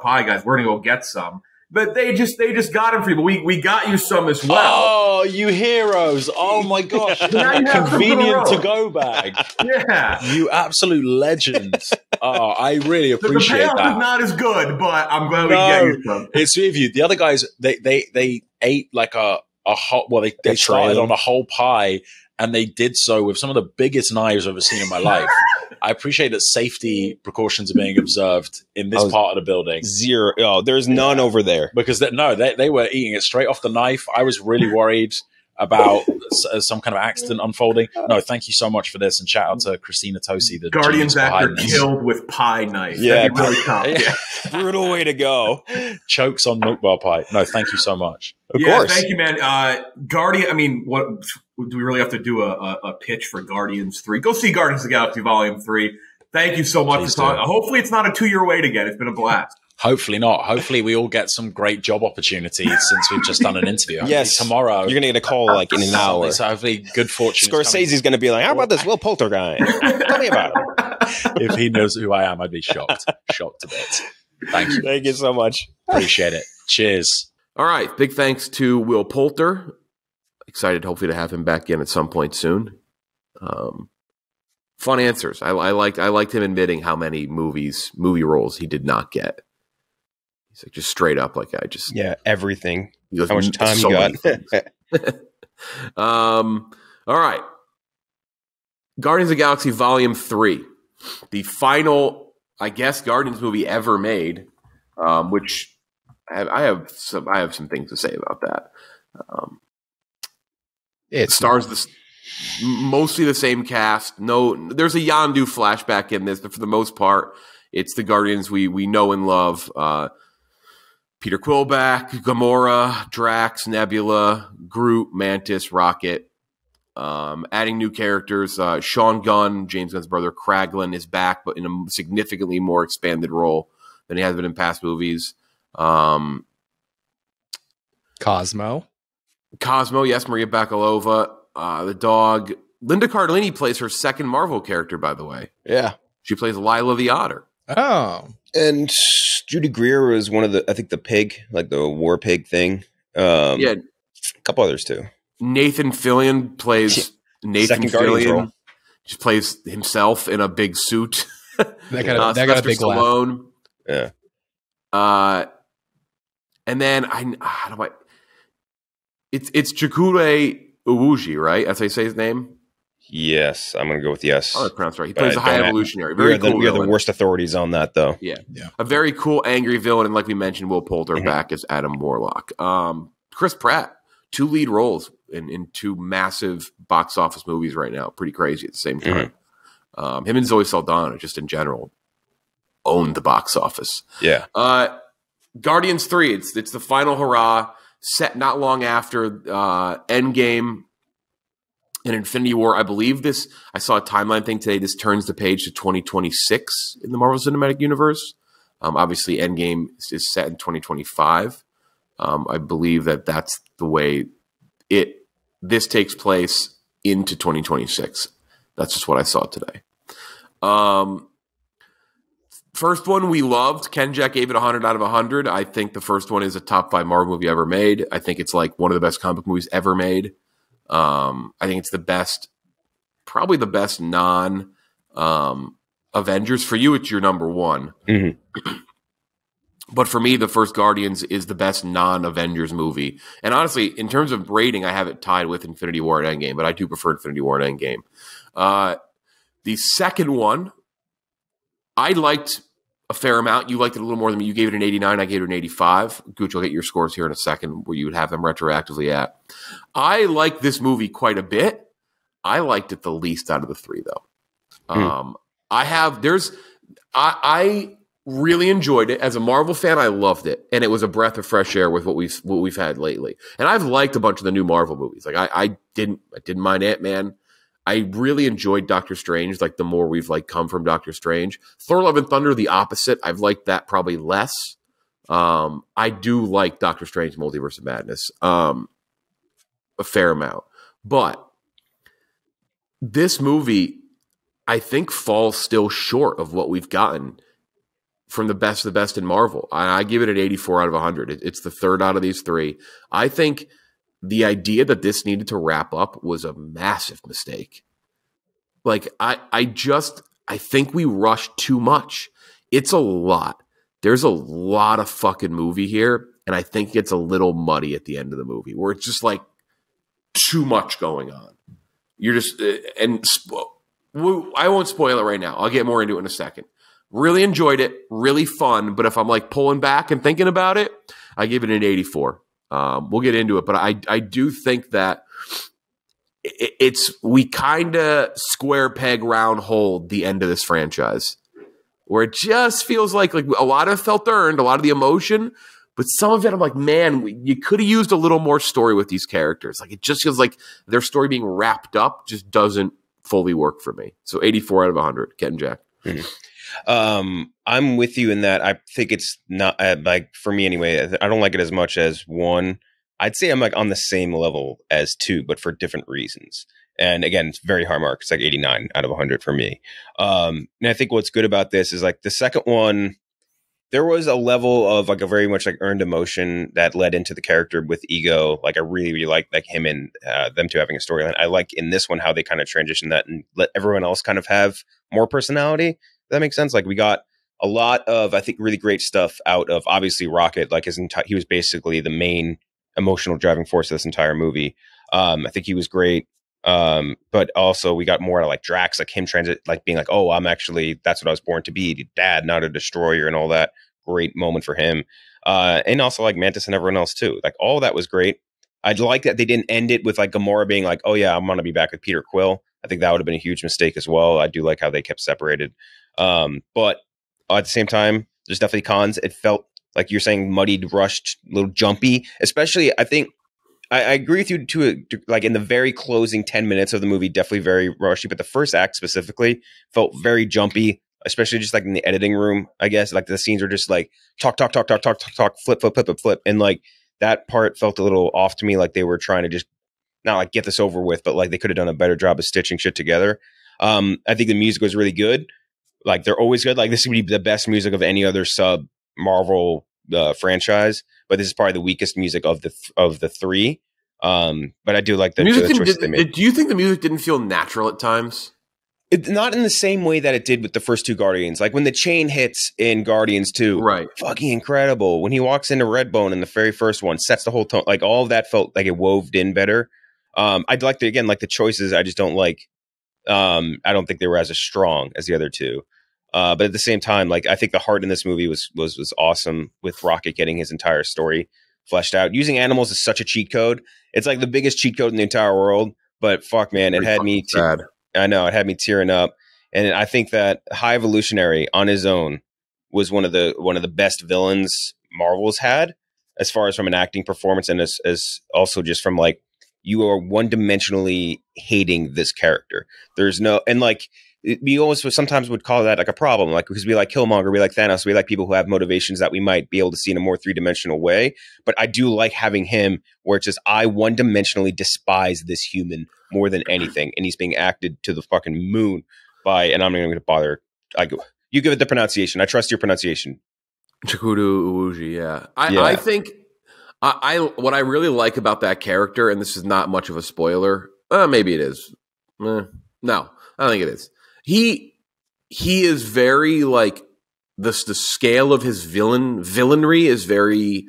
pie guys. We're gonna go get some. But they just got him for you. But we got you some as well. Oh, you heroes. Oh, my gosh. Convenient to go bag. Yeah. You absolute legends. Oh, I really appreciate that. The payoff is not as good, but I'm glad we get you some. It's with you. The other guys, they ate like a hot, well, they started on a whole pie, and they did so with some of the biggest knives I've ever seen in my life. I appreciate that safety precautions are being observed in this part of the building. Zero. Oh, there's none over there. Because they were eating it straight off the knife. I was really worried about some kind of accident unfolding. No, thank you so much for this, and shout out to Christina Tosi, the Guardians actor killed with pie knife. Yeah, really brutal way to go. Chokes on milk bar pie. No, thank you so much. Of course, thank you, man. Guardian. I mean, what do we really have to do a pitch for Guardians 3? Go see Guardians of the Galaxy Volume 3. Thank you so much for talking. Hopefully, it's not a 2-year wait again. It's been a blast. Hopefully not. Hopefully we all get some great job opportunities since we've just done an interview. Yes. Tomorrow. You're going to get a call like in an hour. So hopefully good fortune. Scorsese's going to be like, how about this Will Poulter guy? Tell me about him. If he knows who I am, I'd be shocked. Shocked a bit. Thank you. Thank you so much. Appreciate it. Cheers. All right. Big thanks to Will Poulter. Excited hopefully to have him back in at some point soon. Fun answers. I liked him admitting how many movie roles he did not get. He's like, just straight up, like, I just... Yeah, everything. Goes, how much time you got. All right. Guardians of the Galaxy Volume 3. The final, I guess, Guardians movie ever made, which I have some things to say about that. It stars mostly the same cast. No, there's a Yondu flashback in this, but for the most part, it's the Guardians we know and love. Peter Quill back, Gamora, Drax, Nebula, Groot, Mantis, Rocket. Adding new characters, Sean Gunn, James Gunn's brother, Kraglin, is back, but in a significantly more expanded role than he has been in past movies. Cosmo, yes, Maria Bakalova, the dog. Linda Cardellini plays her second Marvel character, by the way. Yeah. She plays Lila the Otter. Oh. And Judy Greer was one of the, I think, the pig, like the war pig thing. Yeah. A couple others, too. Nathan Fillion plays Nathan Fillion. Just plays himself in a big suit. That got a big laugh. Yeah. And then, it's Chikure Iwuji, right? That's how you say his name? Yes, I'm going to go with yes. Oh, that's pronounced right. He plays a high evolutionary. We are the worst authorities on that, though. Yeah. A very cool, angry villain, and like we mentioned, Will Poulter back as Adam Warlock. Chris Pratt, 2 lead roles in 2 massive box office movies right now. Pretty crazy at the same time. Him and Zoe Saldana, just in general, owned the box office. Yeah. Guardians 3, it's the final hurrah, set not long after Endgame. In Infinity War, I believe this, I saw a timeline thing today, this turns the page to 2026 in the Marvel Cinematic Universe. Obviously, Endgame is set in 2025. I believe that's the way this takes place into 2026. That's just what I saw today. First one we loved. Ken Jack gave it 100 out of 100. I think the first one is a top 5 Marvel movie ever made. I think it's like one of the best comic movies ever made. I think it's the best, probably the best non Avengers. For you, it's your number one. But for me, the first Guardians is the best non Avengers movie. And honestly, in terms of rating, I have it tied with Infinity War and Endgame, but I do prefer Infinity War and Endgame. The second one, I liked a fair amount. You liked it a little more than me. You gave it an 89. I gave it an 85. Gooch, I'll get your scores here in a second where you would have them retroactively at. I like this movie quite a bit. I liked it the least out of the 3, though. I really enjoyed it. As a Marvel fan, I loved it. And it was a breath of fresh air with what we've had lately. And I've liked a bunch of the new Marvel movies. Like I didn't mind Ant-Man. I really enjoyed Doctor Strange, like the more we've like come from Doctor Strange. Thor, Love, and Thunder, the opposite. I've liked that probably less. I do like Doctor Strange, Multiverse of Madness a fair amount. But this movie, I think, falls still short of what we've gotten from the best in Marvel. I give it an 84 out of 100. It's the third out of these three. I think the idea that this needed to wrap up was a massive mistake. Like, I think we rushed too much. It's a lot. There's a lot of fucking movie here, and I think it gets a little muddy at the end of the movie where it's just like too much going on. You're just – and I won't spoil it right now. I'll get more into it in a second. Really enjoyed it. Really fun. But if I'm like pulling back and thinking about it, I give it an 84. We'll get into it. But I do think that we kind of square peg round hole the end of this franchise where it just feels like a lot of it felt earned, a lot of the emotion. But some of it I'm like, man, you could have used a little more story with these characters. Like it just feels like their story being wrapped up just doesn't fully work for me. So 84 out of 100. Ken and Jack. Mm-hmm. I'm with you in that. I think it's not like, for me anyway, I don't like it as much as one. I'd say I'm like on the same level as two, but for different reasons. And again, it's very hard mark. It's like 89 out of 100 for me. And I think what's good about this is like the second one, there was a level of like a very much like earned emotion that led into the character with Ego. Like I really like him and them two having a storyline. I like in this one, how they kind of transition that and let everyone else kind of have more personality. That makes sense. Like we got a lot of, I think, really great stuff out of obviously Rocket. Like his entire, he was basically the main emotional driving force of this entire movie. I think he was great. But also we got more like Drax, like him transit, like being like, oh, I'm actually, that's what I was born to be, dad, not a destroyer, and all that. Great moment for him. And also like Mantis and everyone else too. Like all that was great. I'd like that they didn't end it with like Gamora being like, oh yeah, I'm going to be back with Peter Quill. I think that would have been a huge mistake as well. I do like how they kept separated. But at the same time, there's definitely cons. It felt like you're saying muddied, rushed, a little jumpy, especially I think I agree with you too. Like in the very closing 10 minutes of the movie, definitely very rushy, but the first act specifically felt very jumpy, especially just like in the editing room, I guess, like the scenes were just like talk, flip. And like that part felt a little off to me. Like they were trying to just not like get this over with, but like they could have done a better job of stitching shit together. I think the music was really good. Like they're always good. Like this would be the best music of any other sub Marvel franchise, but this is probably the weakest music of the three. But I do like the music. Do you think the music didn't feel natural at times? It's not in the same way that it did with the first two Guardians. Like when the chain hits in Guardians 2, right? Fucking incredible. When he walks into Redbone in the very first one, sets the whole tone. Like all of that felt like it wove in better. I'd like to again like the choices. I just don't like. I don't think they were as strong as the other two. But at the same time, like I think the heart in this movie was awesome with Rocket getting his entire story fleshed out. Using animals is such a cheat code. It's like the biggest cheat code in the entire world. But fuck, man, it had me. I know it had me tearing up. And I think that High Evolutionary on his own was one of the best villains Marvel's had, as far as from an acting performance and as also just from like you are one dimensionally hating this character. There's no and like. We always sometimes would call that like a problem, like because we like Killmonger, we like Thanos, we like people who have motivations that we might be able to see in a more three-dimensional way. But I do like having him where it's just I one-dimensionally despise this human more than anything, and he's being acted to the fucking moon by. And I'm not even going to bother. You give it the pronunciation. I trust your pronunciation. Chikudu, yeah. I think what I really like about that character, and this is not much of a spoiler. Maybe it is. No, I don't think it is. He is very like the scale of his villainry is very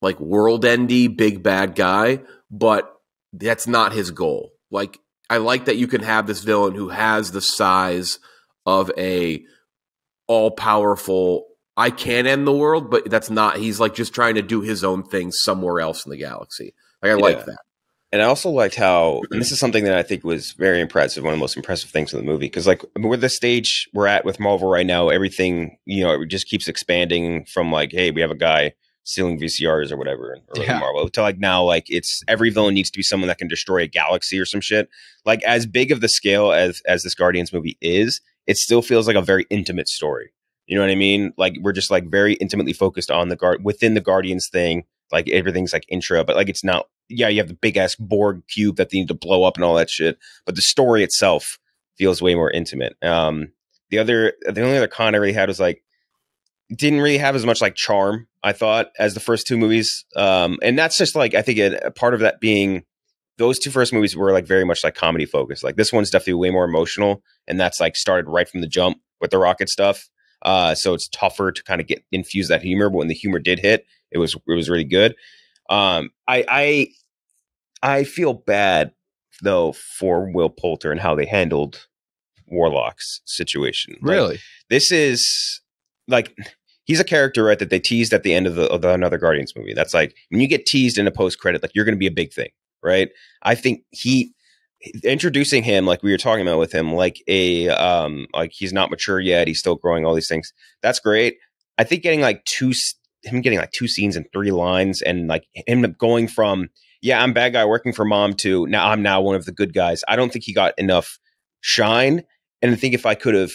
like world-endy, big bad guy, but that's not his goal. Like I like that you can have this villain who has the size of a all-powerful I can end the world, but that's not he's like just trying to do his own thing somewhere else in the galaxy. Like I like that. And I also liked how, and this is something that I think was very impressive, one of the most impressive things in the movie, because like we're the stage we're at with Marvel right now, everything, you know, it just keeps expanding from like, hey, we have a guy stealing VCRs or whatever, or yeah. Marvel, to like now, like it's every villain needs to be someone that can destroy a galaxy or some shit. Like as big of the scale as this Guardians movie is, it still feels like a very intimate story. You know what I mean? Like we're just like very intimately focused on the within the Guardians thing. Like everything's like intro, but like it's not. Yeah, you have the big ass Borg cube that they need to blow up and all that shit. But the story itself feels way more intimate. The only other con I really had was like didn't really have as much like charm, I thought, as the first two movies. And that's just like, I think a part of that being those two first movies were like very much like comedy focused. Like this one's definitely way more emotional, and that's like started right from the jump with the rocket stuff. So it's tougher to kind of get infuse that humor, but when the humor did hit, it was really good. I feel bad though for Will Poulter and how they handled Warlock's situation. Really? Like, this is like, he's a character, right, that they teased at the end of another Guardians movie. That's like, when you get teased in a post credit, like you're going to be a big thing, right? I think he introducing him, like we were talking about with him, like a like he's not mature yet, he's still growing, all these things. That's great. I think getting like two scenes and three lines, and like him going from, yeah, I'm bad guy working for mom, to now I'm now one of the good guys. I don't think he got enough shine. And I think if I could have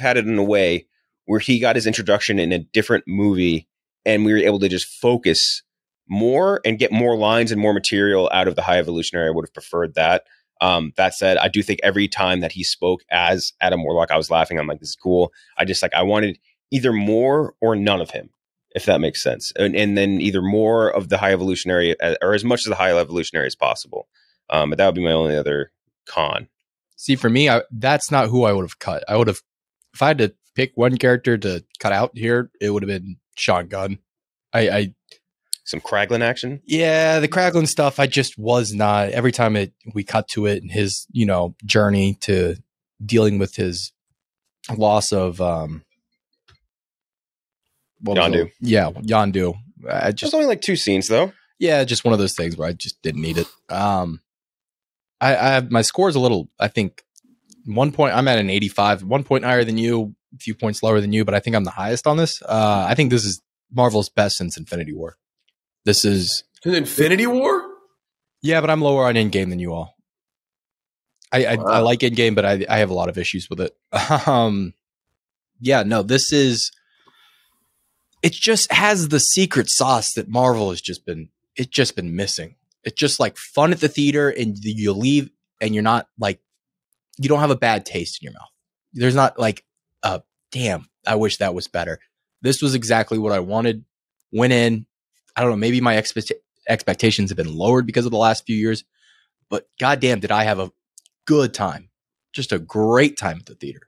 had it in a way where he got his introduction in a different movie, and we were able to just focus more and get more lines and more material out of the High Evolutionary, I would have preferred that. That said, I do think every time that he spoke as Adam Warlock, I was laughing. I'm like, this is cool. I just like, I wanted either more or none of him, if that makes sense. And then either more of the High Evolutionary or as much of the High Evolutionary as possible. But that would be my only other con. See, for me, that's not who I would have cut. I would have, if I had to pick one character to cut out here, it would have been Sean Gunn. I some Kraglin action? Yeah, the Kraglin stuff, I just was not. Every time we cut to it and his, you know, journey to dealing with his loss of Yondu. Yeah, Yondu. There's only like two scenes, though. Yeah, just one of those things where I just didn't need it. I my score is a little, I think, 1 point, I'm at an 85, 1 point higher than you, a few points lower than you, but I think I'm the highest on this. I think this is Marvel's best since Infinity War. This is Infinity War. Yeah, but I'm lower on Endgame than you all. Wow. I like Endgame, but I have a lot of issues with it. Yeah, no, this is. It just has the secret sauce that Marvel has just been missing. It's just like fun at the theater, and you leave, and you're not like, you don't have a bad taste in your mouth. There's not like, damn, I wish that was better. This was exactly what I wanted. Went in. I don't know, maybe my expectations have been lowered because of the last few years, but goddamn, did I have a good time. Just a great time at the theater.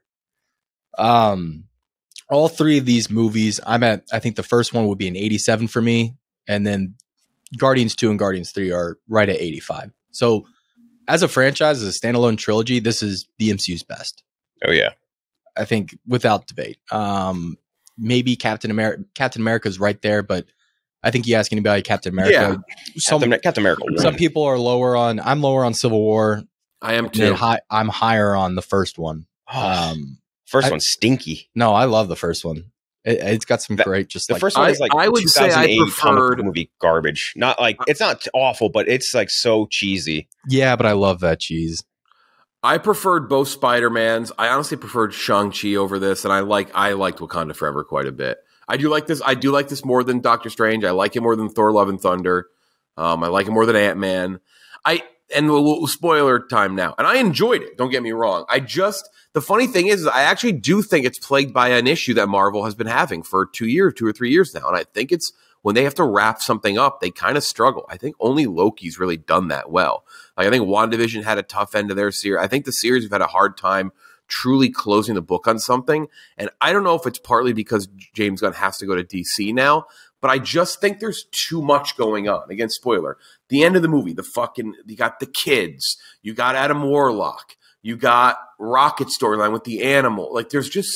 All three of these movies, I think the first one would be an 87 for me, and then Guardians 2 and Guardians 3 are right at 85. So as a franchise, as a standalone trilogy, this is the MCU's best. Oh yeah. I think without debate. Maybe Captain America's right there, but I think you ask anybody Captain America. Yeah. Captain America. Some people are lower on. I'm lower on Civil War. I am too. I'm higher on the first one. Oh, first one's stinky. No, I love the first one. It's got some great. Just the like, first one is like I would say I preferred movie garbage. Not like it's not awful, but it's like so cheesy. Yeah, but I love that cheese. I preferred both Spider-Mans. I honestly preferred Shang-Chi over this, and I liked Wakanda Forever quite a bit. I do like this. I do like this more than Doctor Strange. I like it more than Thor: Love and Thunder. I like it more than Ant-Man. We'll spoiler time now. And I enjoyed it. Don't get me wrong. The funny thing is I actually do think it's plagued by an issue that Marvel has been having for 2 or 3 years now. And I think it's when they have to wrap something up, they kind of struggle. I think only Loki's really done that well. Like I think WandaVision had a tough end to their series. I think the series have had a hard time truly closing the book on something. And I don't know if it's partly because James Gunn has to go to DC now, but I just think there's too much going on. Again, spoiler. The end of the movie, you got the kids, you got Adam Warlock, you got Rocket storyline with the animal. Like there's just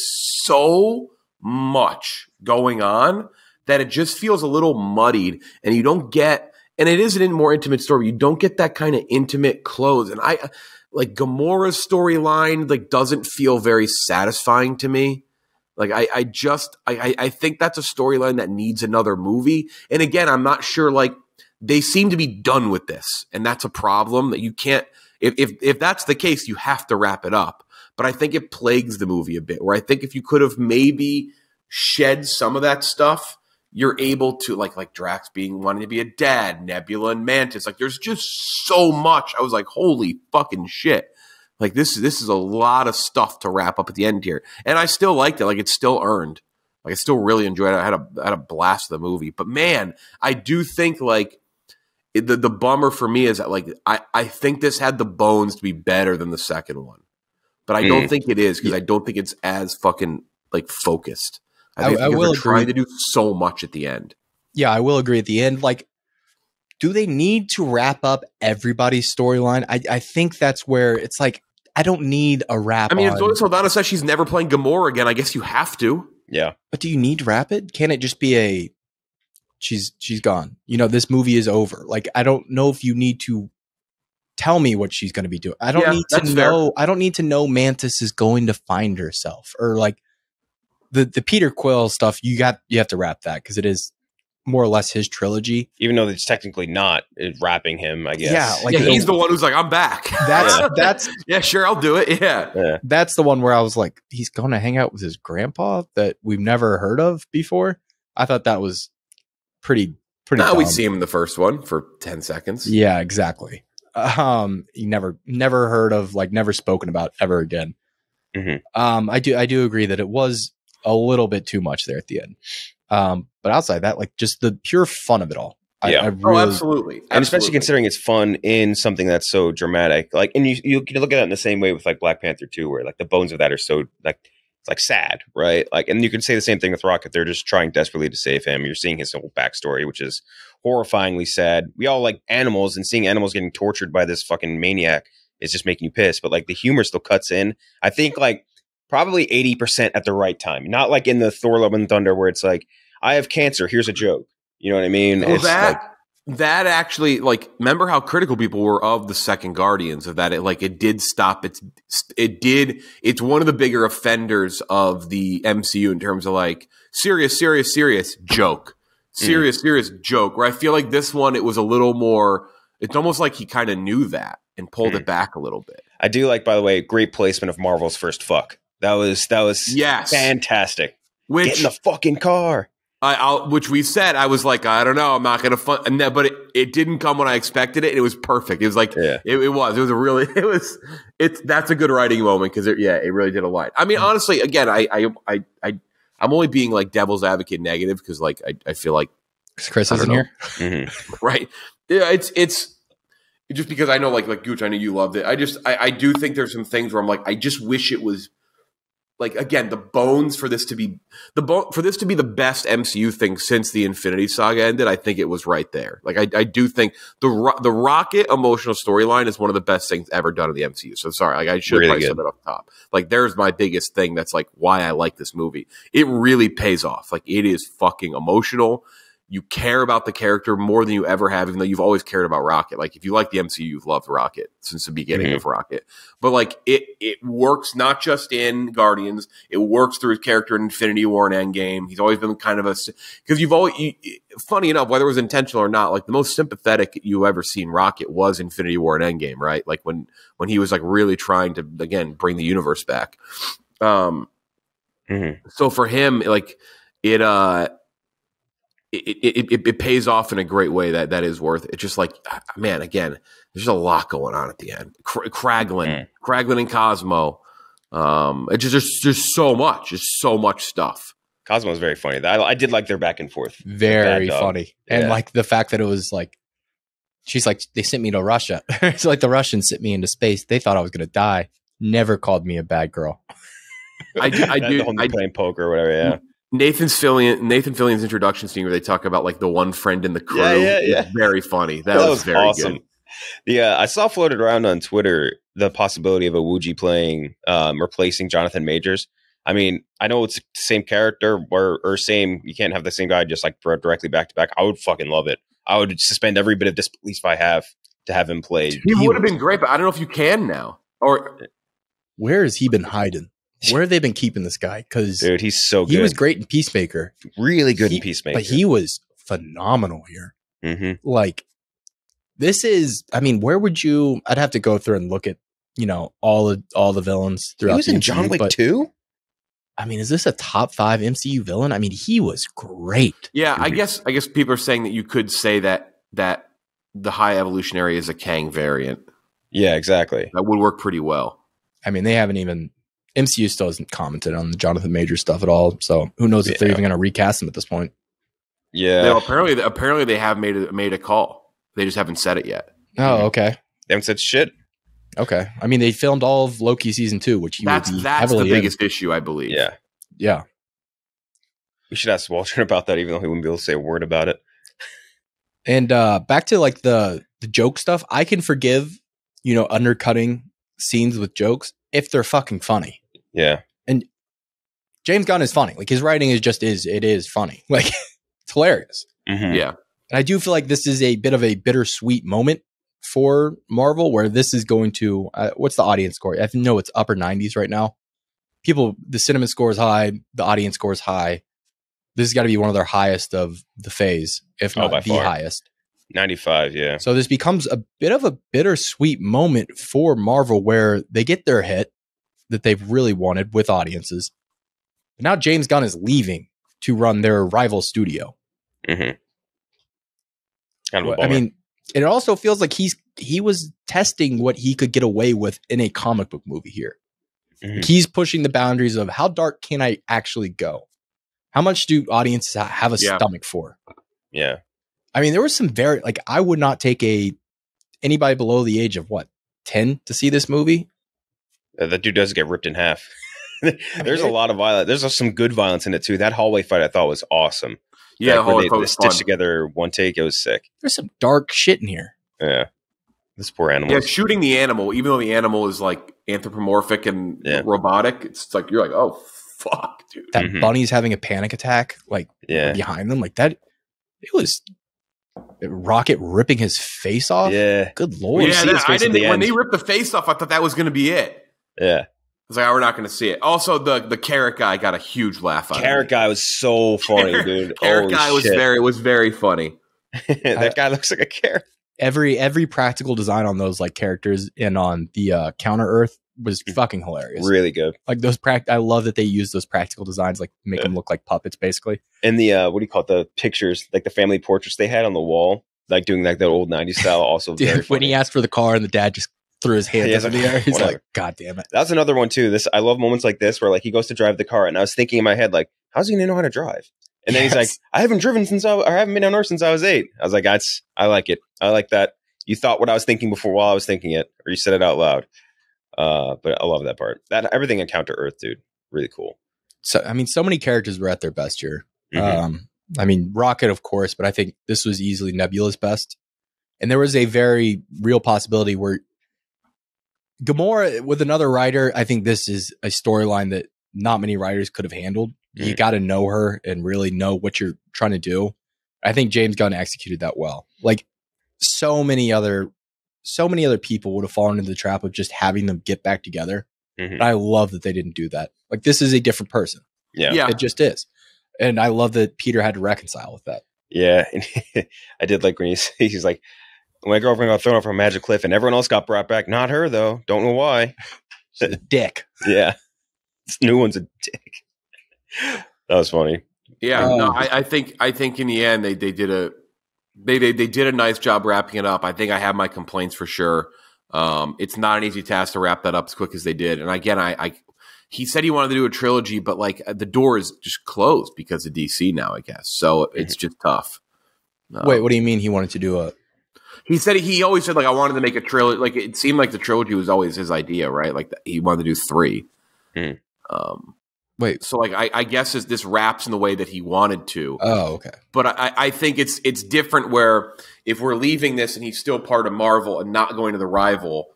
so much going on that it just feels a little muddied, and you don't get, and it is a more intimate story. You don't get that kind of intimate close. And I like Gamora's storyline, like doesn't feel very satisfying to me. Like I think that's a storyline that needs another movie. And again, I'm not sure. Like they seem to be done with this, and that's a problem that you can't. If that's the case, you have to wrap it up. But I think it plagues the movie a bit. Where I think if you could have maybe shed some of that stuff, you're able to like Drax wanting to be a dad, Nebula and Mantis. Like there's just so much. I was like, holy fucking shit. Like this is a lot of stuff to wrap up at the end here. And I still liked it. Like it's still earned. Like, I still really enjoyed it. I had a blast of the movie. But man, I do think like the bummer for me is that like I think this had the bones to be better than the second one, but I don't think it is because I don't think it's as fucking like focused. I think they're trying to do so much at the end. Yeah, I will agree at the end. Like, do they need to wrap up everybody's storyline? I think that's where it's like, I don't need a wrap. I mean, if Zoe Saldana says she's never playing Gamora again, I guess you have to. Yeah. But do you need to wrap it? Can't it just be a, she's gone. You know, this movie is over. Like, I don't know if you need to tell me what she's going to be doing. I don't need to know. Fair. I don't need to know Mantis is going to find herself, or like the Peter Quill stuff. You have to wrap that because it is more or less his trilogy, even though it's technically not wrapping him, I guess. Yeah, like he's the one who's like, I'm back. That's yeah, sure, I'll do it. Yeah, that's the one where I was like, he's going to hang out with his grandpa that we've never heard of before. I thought that was pretty. Now we see him in the first one for 10 seconds. Yeah, exactly. You never heard of, like, never spoken about ever again. I do agree that it was a little bit too much there at the end. But outside that, like, just the pure fun of it all. I really, absolutely. Especially considering it's fun in something that's so dramatic. Like, and you can look at it in the same way with like Black Panther 2, where like the bones of that are so like, it's like sad, right? Like, and you can say the same thing with Rocket. They're just trying desperately to save him. You're seeing his whole backstory, which is horrifyingly sad. We all like animals, and seeing animals getting tortured by this fucking maniac is just making you piss. But like the humor still cuts in. I think like probably 80% at the right time. Not like in the Thor Love and Thunder where it's like, I have cancer, here's a joke. You know what I mean? Well, it's that actually, like, remember how critical people were of the second Guardians, of that? It, like, it did stop. It's one of the bigger offenders of the MCU in terms of like serious joke, serious joke. Where I feel like this one, it was a little more. It's almost like he kind of knew that and pulled it back a little bit. I do like, by the way, great placement of Marvel's first fuck. That was fantastic. Which, get in the fucking car. Which we said, I was like, I don't know, I'm not going to fun. But it didn't come when I expected it. And it was perfect. It was like, that's a good writing moment. Cause it really did align. I mean, honestly, again, I'm only being like devil's advocate negative. Cause like, I feel like Chris isn't here. Right. Yeah. It's just because I know like Gooch, I know you loved it. I do think there's some things where I'm like, I just wish it was, like, again, the bones for this to be the best MCU thing since the Infinity Saga ended. I think it was right there. Like, I do think the Rocket emotional storyline is one of the best things ever done in the MCU. So sorry, like, I should probably sum it up top. Like, there's my biggest thing that's like why I like this movie. It really pays off. Like, it is fucking emotional. You care about the character more than you ever have, even though you've always cared about Rocket. Like, if you like the MCU, you've loved Rocket since the beginning of Rocket. But like it works not just in Guardians, it works through his character in Infinity War and Endgame. He's always been kind of a, because you've always, funny enough, whether it was intentional or not, like the most sympathetic you ever seen Rocket was Infinity War and Endgame, right? Like when he was like really trying to, again, bring the universe back. So for him, like it pays off in a great way that is worth it. It's just like, man, again, there's just a lot going on at the end. Kraglin and Cosmo. It's just there's so much. There's so much stuff. Cosmo's very funny. I did like their back and forth. Very funny. And like the fact that it was like, she's like, they sent me to Russia. It's like the Russians sent me into space. They thought I was going to die. Never called me a bad girl. I do playing poker or whatever. Yeah. Nathan Fillion's introduction scene where they talk about like the one friend in the crew. Yeah. Very funny. That was very awesome. Good. Yeah, I saw floated around on Twitter the possibility of a Wooji playing, replacing Jonathan Majors. I mean, I know it's the same character or same. You can't have the same guy just like directly back to back. I would fucking love it. I would suspend every bit of disbelief I have to have him played. He would have been great, but I don't know if you can now. Or where has he been hiding? Where have they been keeping this guy? Because dude, he's so good. He was great in Peacemaker. Really good in Peacemaker. But he was phenomenal here. Like, this is, I mean, where would you, I'd have to go through and look at, you know, all the villains throughout. He was in John Wick 2? I mean, is this a top 5 MCU villain? I mean, he was great. Yeah, dude. I guess people are saying that you could say that the High Evolutionary is a Kang variant. Yeah, exactly. That would work pretty well. I mean, they haven't even MCU still hasn't commented on the Jonathan Majors stuff at all, so who knows if they're even going to recast him at this point. Yeah. No, apparently they have made a call. They just haven't said it yet. Oh, okay. They haven't said shit. Okay. I mean, they filmed all of Loki season 2, which that's the biggest issue, I believe. Yeah. Yeah. We should ask Walter about that, even though he wouldn't be able to say a word about it. And back to like the joke stuff, I can forgive, you know, undercutting scenes with jokes if they're fucking funny. Yeah. And James Gunn is funny. Like his writing is funny. Like it's hilarious. Mm-hmm. Yeah. And I do feel like this is a bit of a bittersweet moment for Marvel, where this is going to what's the audience score? I know it's upper 90s right now. People, the cinema score is high, the audience score is high. This has got to be one of their highest of the phase, if not the highest. 95, yeah. So this becomes a bit of a bittersweet moment for Marvel, where they get their hit that they've really wanted with audiences. But now James Gunn is leaving to run their rival studio. Mm-hmm. Kind of a bummer. I mean, it also feels like he was testing what he could get away with in a comic book movie here. Mm-hmm. Like he's pushing the boundaries of how dark can I actually go? How much do audiences have a stomach for? Yeah. I mean, there was some very, like, I would not take anybody below the age of, 10 to see this movie? That dude does get ripped in half. There's a lot of violence. There's some good violence in it, too. That hallway fight I thought was awesome. Yeah, like, when they stitched together one take, it was sick. There's some dark shit in here. Yeah. This poor animal. Yeah, shooting the animal, even though the animal is, like, anthropomorphic and robotic, it's like, you're like, oh, fuck, dude. That bunny's having a panic attack, like behind them, like that. It was Rocket ripping his face off. Yeah, good lord. Yeah, when they ripped the face off, I thought that was going to be it. Yeah, I was like, oh, we're not going to see it. Also, the carrot guy got a huge laugh. Carrot guy was so funny, dude. Carrot guy was very funny. That guy looks like a carrot. Every practical design on those like characters and on the Counter Earth was fucking hilarious. Really good. Like those I love that they use those practical designs, like make them look like puppets basically. And the what do you call it? The pictures, like the family portraits they had on the wall, like doing like that old 90s style. Also, dude, very funny. When he asked for the car and the dad just threw his hands up in the air, he's like, "God damn it!" That's another one too. I love moments like this where like he goes to drive the car, and I was thinking in my head like, "How's he gonna know how to drive?" And then he's like, "I haven't been on Earth since I was 8." I was like, I like it. I like that. You thought what I was thinking before while I was thinking it, or you said it out loud. But I love that part. That everything in Counter Earth, dude, really cool. So I mean, so many characters were at their best here. I mean, Rocket, of course, but I think this was easily Nebula's best. And there was a very real possibility where Gamora with another writer. I think this is a storyline that not many writers could have handled. You got to know her and really know what you're trying to do. I think James Gunn executed that well. Like so many other people would have fallen into the trap of just having them get back together. And I love that they didn't do that. Like this is a different person. Yeah. It just is. And I love that Peter had to reconcile with that. Yeah. And I did like when he's like, my girlfriend got thrown off a magic cliff and everyone else got brought back. Not her though. Don't know why. She's a dick. Yeah. This new one's a dick. That was funny. Yeah. No, I think in the end they did a, They did a nice job wrapping it up. I think I have my complaints for sure. It's not an easy task to wrap that up as quick as they did. And again, he said he wanted to do a trilogy, but like the door is just closed because of DC now, I guess. So it's just tough. Wait, what do you mean he wanted to do a? He said he always said like I wanted to make a trilogy. Like it seemed like the trilogy was always his idea, right? Like he wanted to do 3. Wait, so like I guess this wraps in the way that he wanted to. Oh, okay. But I think it's different where if we're leaving this and he's still part of Marvel and not going to the rival,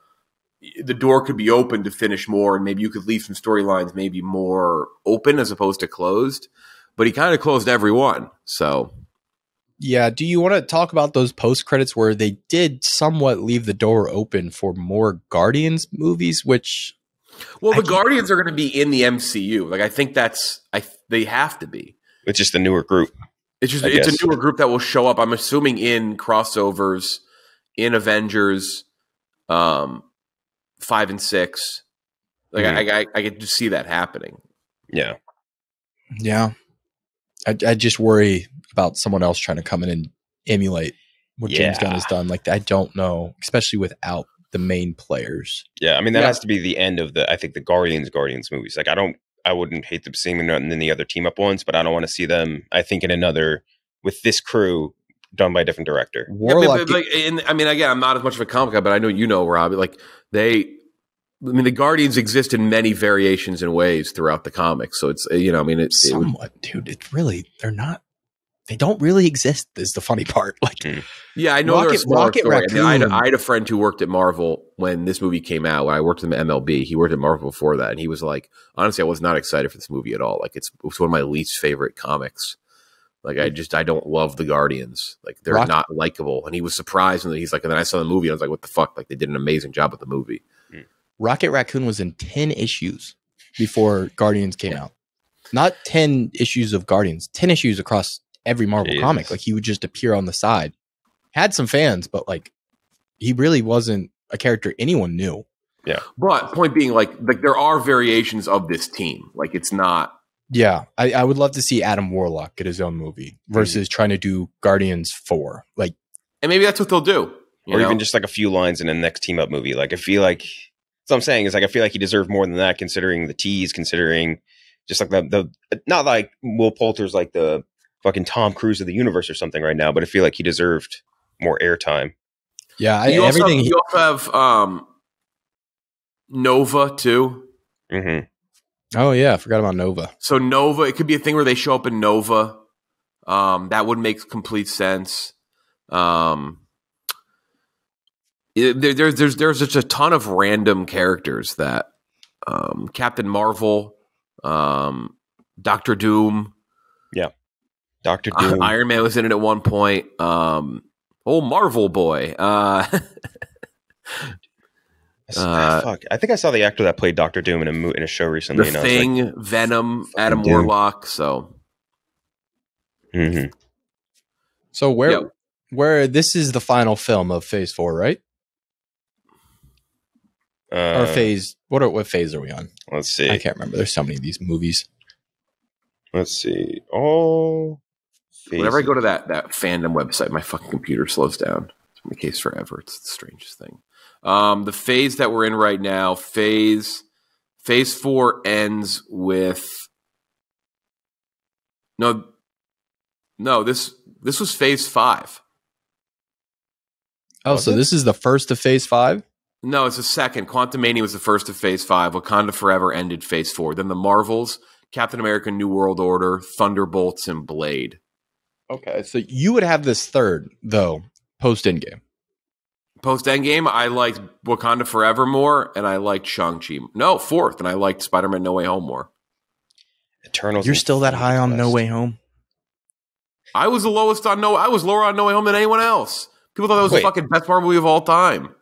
the door could be open to finish more, and maybe you could leave some storylines maybe more open as opposed to closed. But he kind of closed every one. So yeah, do you want to talk about those post credits where they did somewhat leave the door open for more Guardians movies, which? Well, the Guardians are going to be in the MCU. Like I think that's they have to be. It's just a newer group. It's a newer group that will show up. I'm assuming in crossovers, in Avengers, 5 and 6. Like I could just see that happening. Yeah, yeah. I just worry about someone else trying to come in and emulate what James Gunn has done. Like I don't know, especially without the main players. Yeah, I mean, that has to be the end of the, I think, the Guardians movies. Like, I wouldn't hate them seeing them in the other team up ones, but I don't want to see them, I think, in another, with this crew, done by a different director. Warlock, yeah, I mean, again, I'm not as much of a comic guy, but I know you know, Rob, like, the Guardians exist in many variations and ways throughout the comics. So it's, you know, I mean, it's somewhat, dude, it's really, they don't really exist is the funny part. Like, yeah, I know I had a friend who worked at Marvel when this movie came out. When I worked in the MLB, he worked at Marvel before that. And he was like, honestly, I was not excited for this movie at all. Like, it's one of my least favorite comics. Like, I don't love the Guardians. Like, they're not likable. And he was surprised. And he's like, and then I saw the movie. I was like, what the fuck? Like, they did an amazing job with the movie. Rocket Raccoon was in 10 issues before Guardians came out. Not 10 issues of Guardians, 10 issues across every Marvel comic. Like, he would just appear on the side. Had some fans, but, like, he really wasn't a character anyone knew. Yeah. But point being, like there are variations of this team. Like, it's not. Yeah, I would love to see Adam Warlock get his own movie versus trying to do Guardians 4. Like, and maybe that's what they'll do. Or even just like a few lines in the next team up movie. Like, I feel like, that's what I'm saying, is like, I feel like he deserved more than that, considering the tease, considering just like the not like Will Poulter's like the fucking Tom Cruise of the universe or something right now, but I feel like he deserved more airtime. Yeah, you also have Nova too. Mm-hmm. Oh, yeah. I forgot about Nova. So Nova, it could be a thing where they show up in Nova. That would make complete sense. There's just a ton of random characters that Captain Marvel, Doctor Doom. Yeah. Doctor Doom. Iron Man was in it at one point. Oh, Marvel Boy. Fuck. I think I saw the actor that played Doctor Doom in a show recently. The Thing, like, Venom, Adam Warlock. So, so where this is the final film of Phase 4, right? Or Phase? What phase are we on? Let's see. I can't remember. There's so many of these movies. Let's see. Oh, whenever I go to that fandom website, my fucking computer slows down. It's been the case forever. It's the strangest thing. The phase that we're in right now, phase 4 ends with no. This was phase 5. Oh, so this is the first of phase 5? No, it's the second. Quantumania was the first of phase 5. Wakanda Forever ended phase 4. Then the Marvels, Captain America, New World Order, Thunderbolts, and Blade. Okay, so you would have this third though, post Endgame. Post Endgame, I liked Wakanda Forever more, and I liked Shang-Chi. No, fourth, and I liked Spider-Man No Way Home more. Eternals. You're still that high on No Way Home? I was the lowest on I was lower on No Way Home than anyone else. People thought that was the fucking best Marvel movie of all time.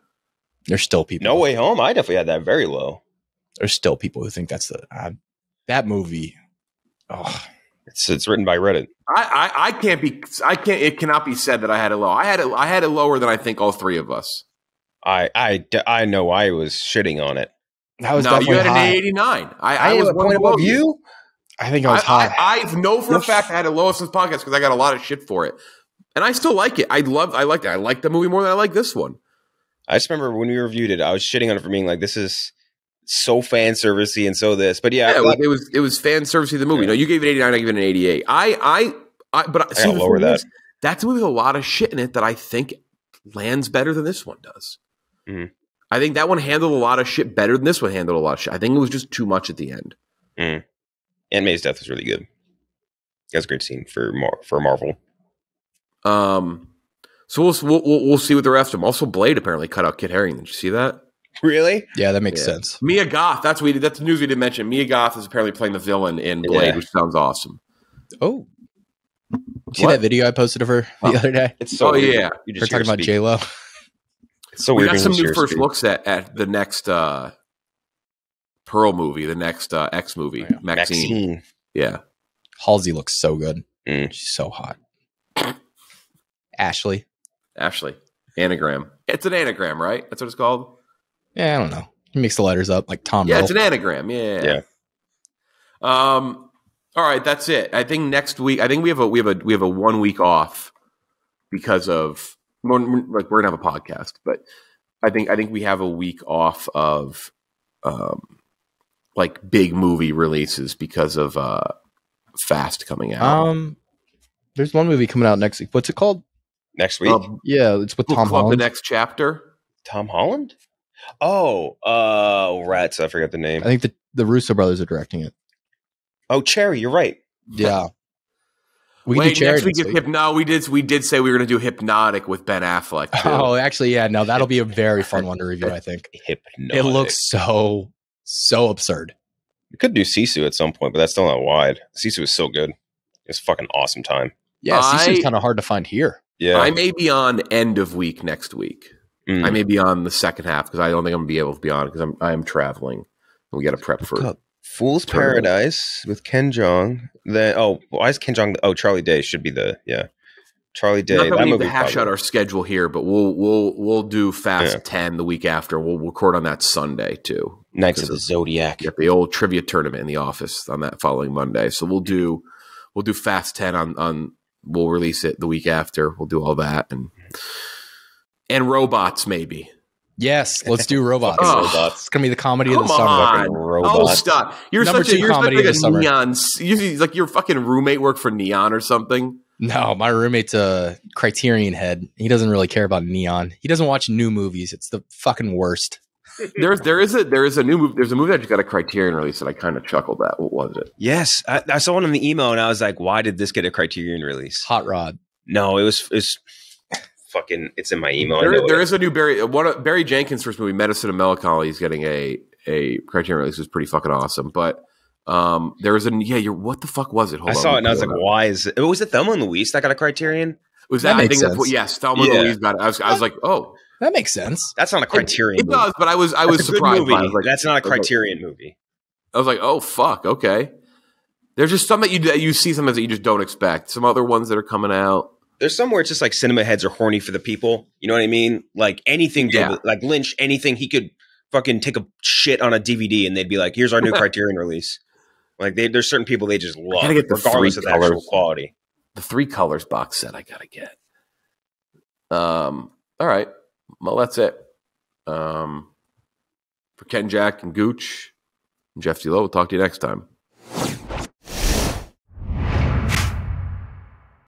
There's still people. No Way Home, I definitely had that very low. There's still people who think that's the that movie. Oh, it's written by Reddit. I can't be. I can't. It cannot be said that I had it low. I had it lower than I think all three of us. I know I was shitting on it. I was. No, you had an 89. I was one above you. I think I was high. I know for a fact I had it lowest in this podcast because I got a lot of shit for it, and I still like it. I liked it. I liked the movie more than I like this one. I just remember when we reviewed it, I was shitting on it for being like, "This is so fan servicey and so this," but it was fan servicey. The movie. Yeah. No, you gave it 89. I gave it an 88. I got lower that. That's a movie with a lot of shit in it that I think lands better than this one does. I think that one handled a lot of shit better than this one handled a lot of shit. I think it was just too much at the end. Aunt May's death was really good. That's a great scene for Marvel. So we'll see what the rest of them. Also, Blade apparently cut out Kit Harington. Did you see that? Really? Yeah, that makes sense. Mia Goth. That's the news we didn't mention. Mia Goth is apparently playing the villain in Blade, which sounds awesome. Oh, see that video I posted of her the other day? It's so weird. Yeah, you just talking about J Lo. It's so weird. We got some new first looks at the next Pearl movie, the next X movie, Maxine. Yeah, Halsey looks so good. She's so hot. Ashley, anagram. It's an anagram, right? That's what it's called. Yeah, I don't know. He mixed the letters up like Tom. Yeah, Riddle. It's an anagram. Yeah. All right, that's it. I think next week. I think we have a 1 week off because of we're gonna have a podcast, but I think we have a week off of like big movie releases because of Fast coming out. There's one movie coming out next week. What's it called? Next week? Yeah, it's with Tom Holland. The Next Chapter. Tom Holland? Oh, rats! I forgot the name. I think the Russo brothers are directing it. Oh, Cherry, you're right. Yeah. We can do Cherry next week. We did say we were going to do Hypnotic with Ben Affleck. Too. Oh, actually, yeah. No, that'll be a very fun one to review. I think Hypnotic. It looks so absurd. We could do Sisu at some point, but that's still not wide. Sisu is so good. It's a fucking awesome time. Yeah, Sisu's kind of hard to find here. Yeah, I may be on end of week next week. I may be on the second half because I don't think I'm gonna be able to be on because I am traveling and we got to prep for Fool's Paradise with Ken Jeong. Then why is Ken Jeong? Oh, Charlie Day should be Charlie Day. Not that we need to hash out our schedule here, but we'll do Fast 10 the week after. We'll record on that Sunday too. Knights of the Zodiac. Yeah, the old trivia tournament in the office on that following Monday. So we'll do Fast 10 on we'll release it the week after. We'll do all that and robots, maybe. Yes, let's do robots. It's gonna be the comedy of the summer. Robots. Oh, stop! You're number such a, you're comedy such like of a Neon. You're like your fucking roommate worked for Neon or something. No, my roommate's a Criterion head. He doesn't really care about Neon. He doesn't watch new movies. It's the fucking worst. There is a new movie. There's a movie that just got a Criterion release that I kind of chuckled at. What was it? Yes, I saw one in the email and I was like, why did this get a Criterion release? Hot Rod. No, it was. Fucking, it's in my email. There is a new Barry Jenkins' first movie, Medicine of Melancholy, is getting a Criterion release. It's pretty fucking awesome. But there is a what the fuck was it? Hold on, I saw it and I was like, why is it? Was it Thelma and Louise that got a Criterion? Was that? I think that's what. Yes, Thelma and Louise got it. I was like, oh, that makes sense. That's not a Criterion. It does, but I was surprised. By it. I was like, that's not a Criterion movie. I was like, oh fuck, okay. There's just some that you see sometimes that you just don't expect. Some other ones that are coming out. There's somewhere it's just like cinema heads are horny for the people. You know what I mean? Like anything, like Lynch, anything he could fucking take a shit on a DVD and they'd be like, here's our new Criterion release. Like there's certain people they just love regardless of the actual quality. The 3 Colors box set I got to get. All right. Well, that's it. For Ken, Jack, and Gooch, I'm Jeff D'Lo. We'll talk to you next time.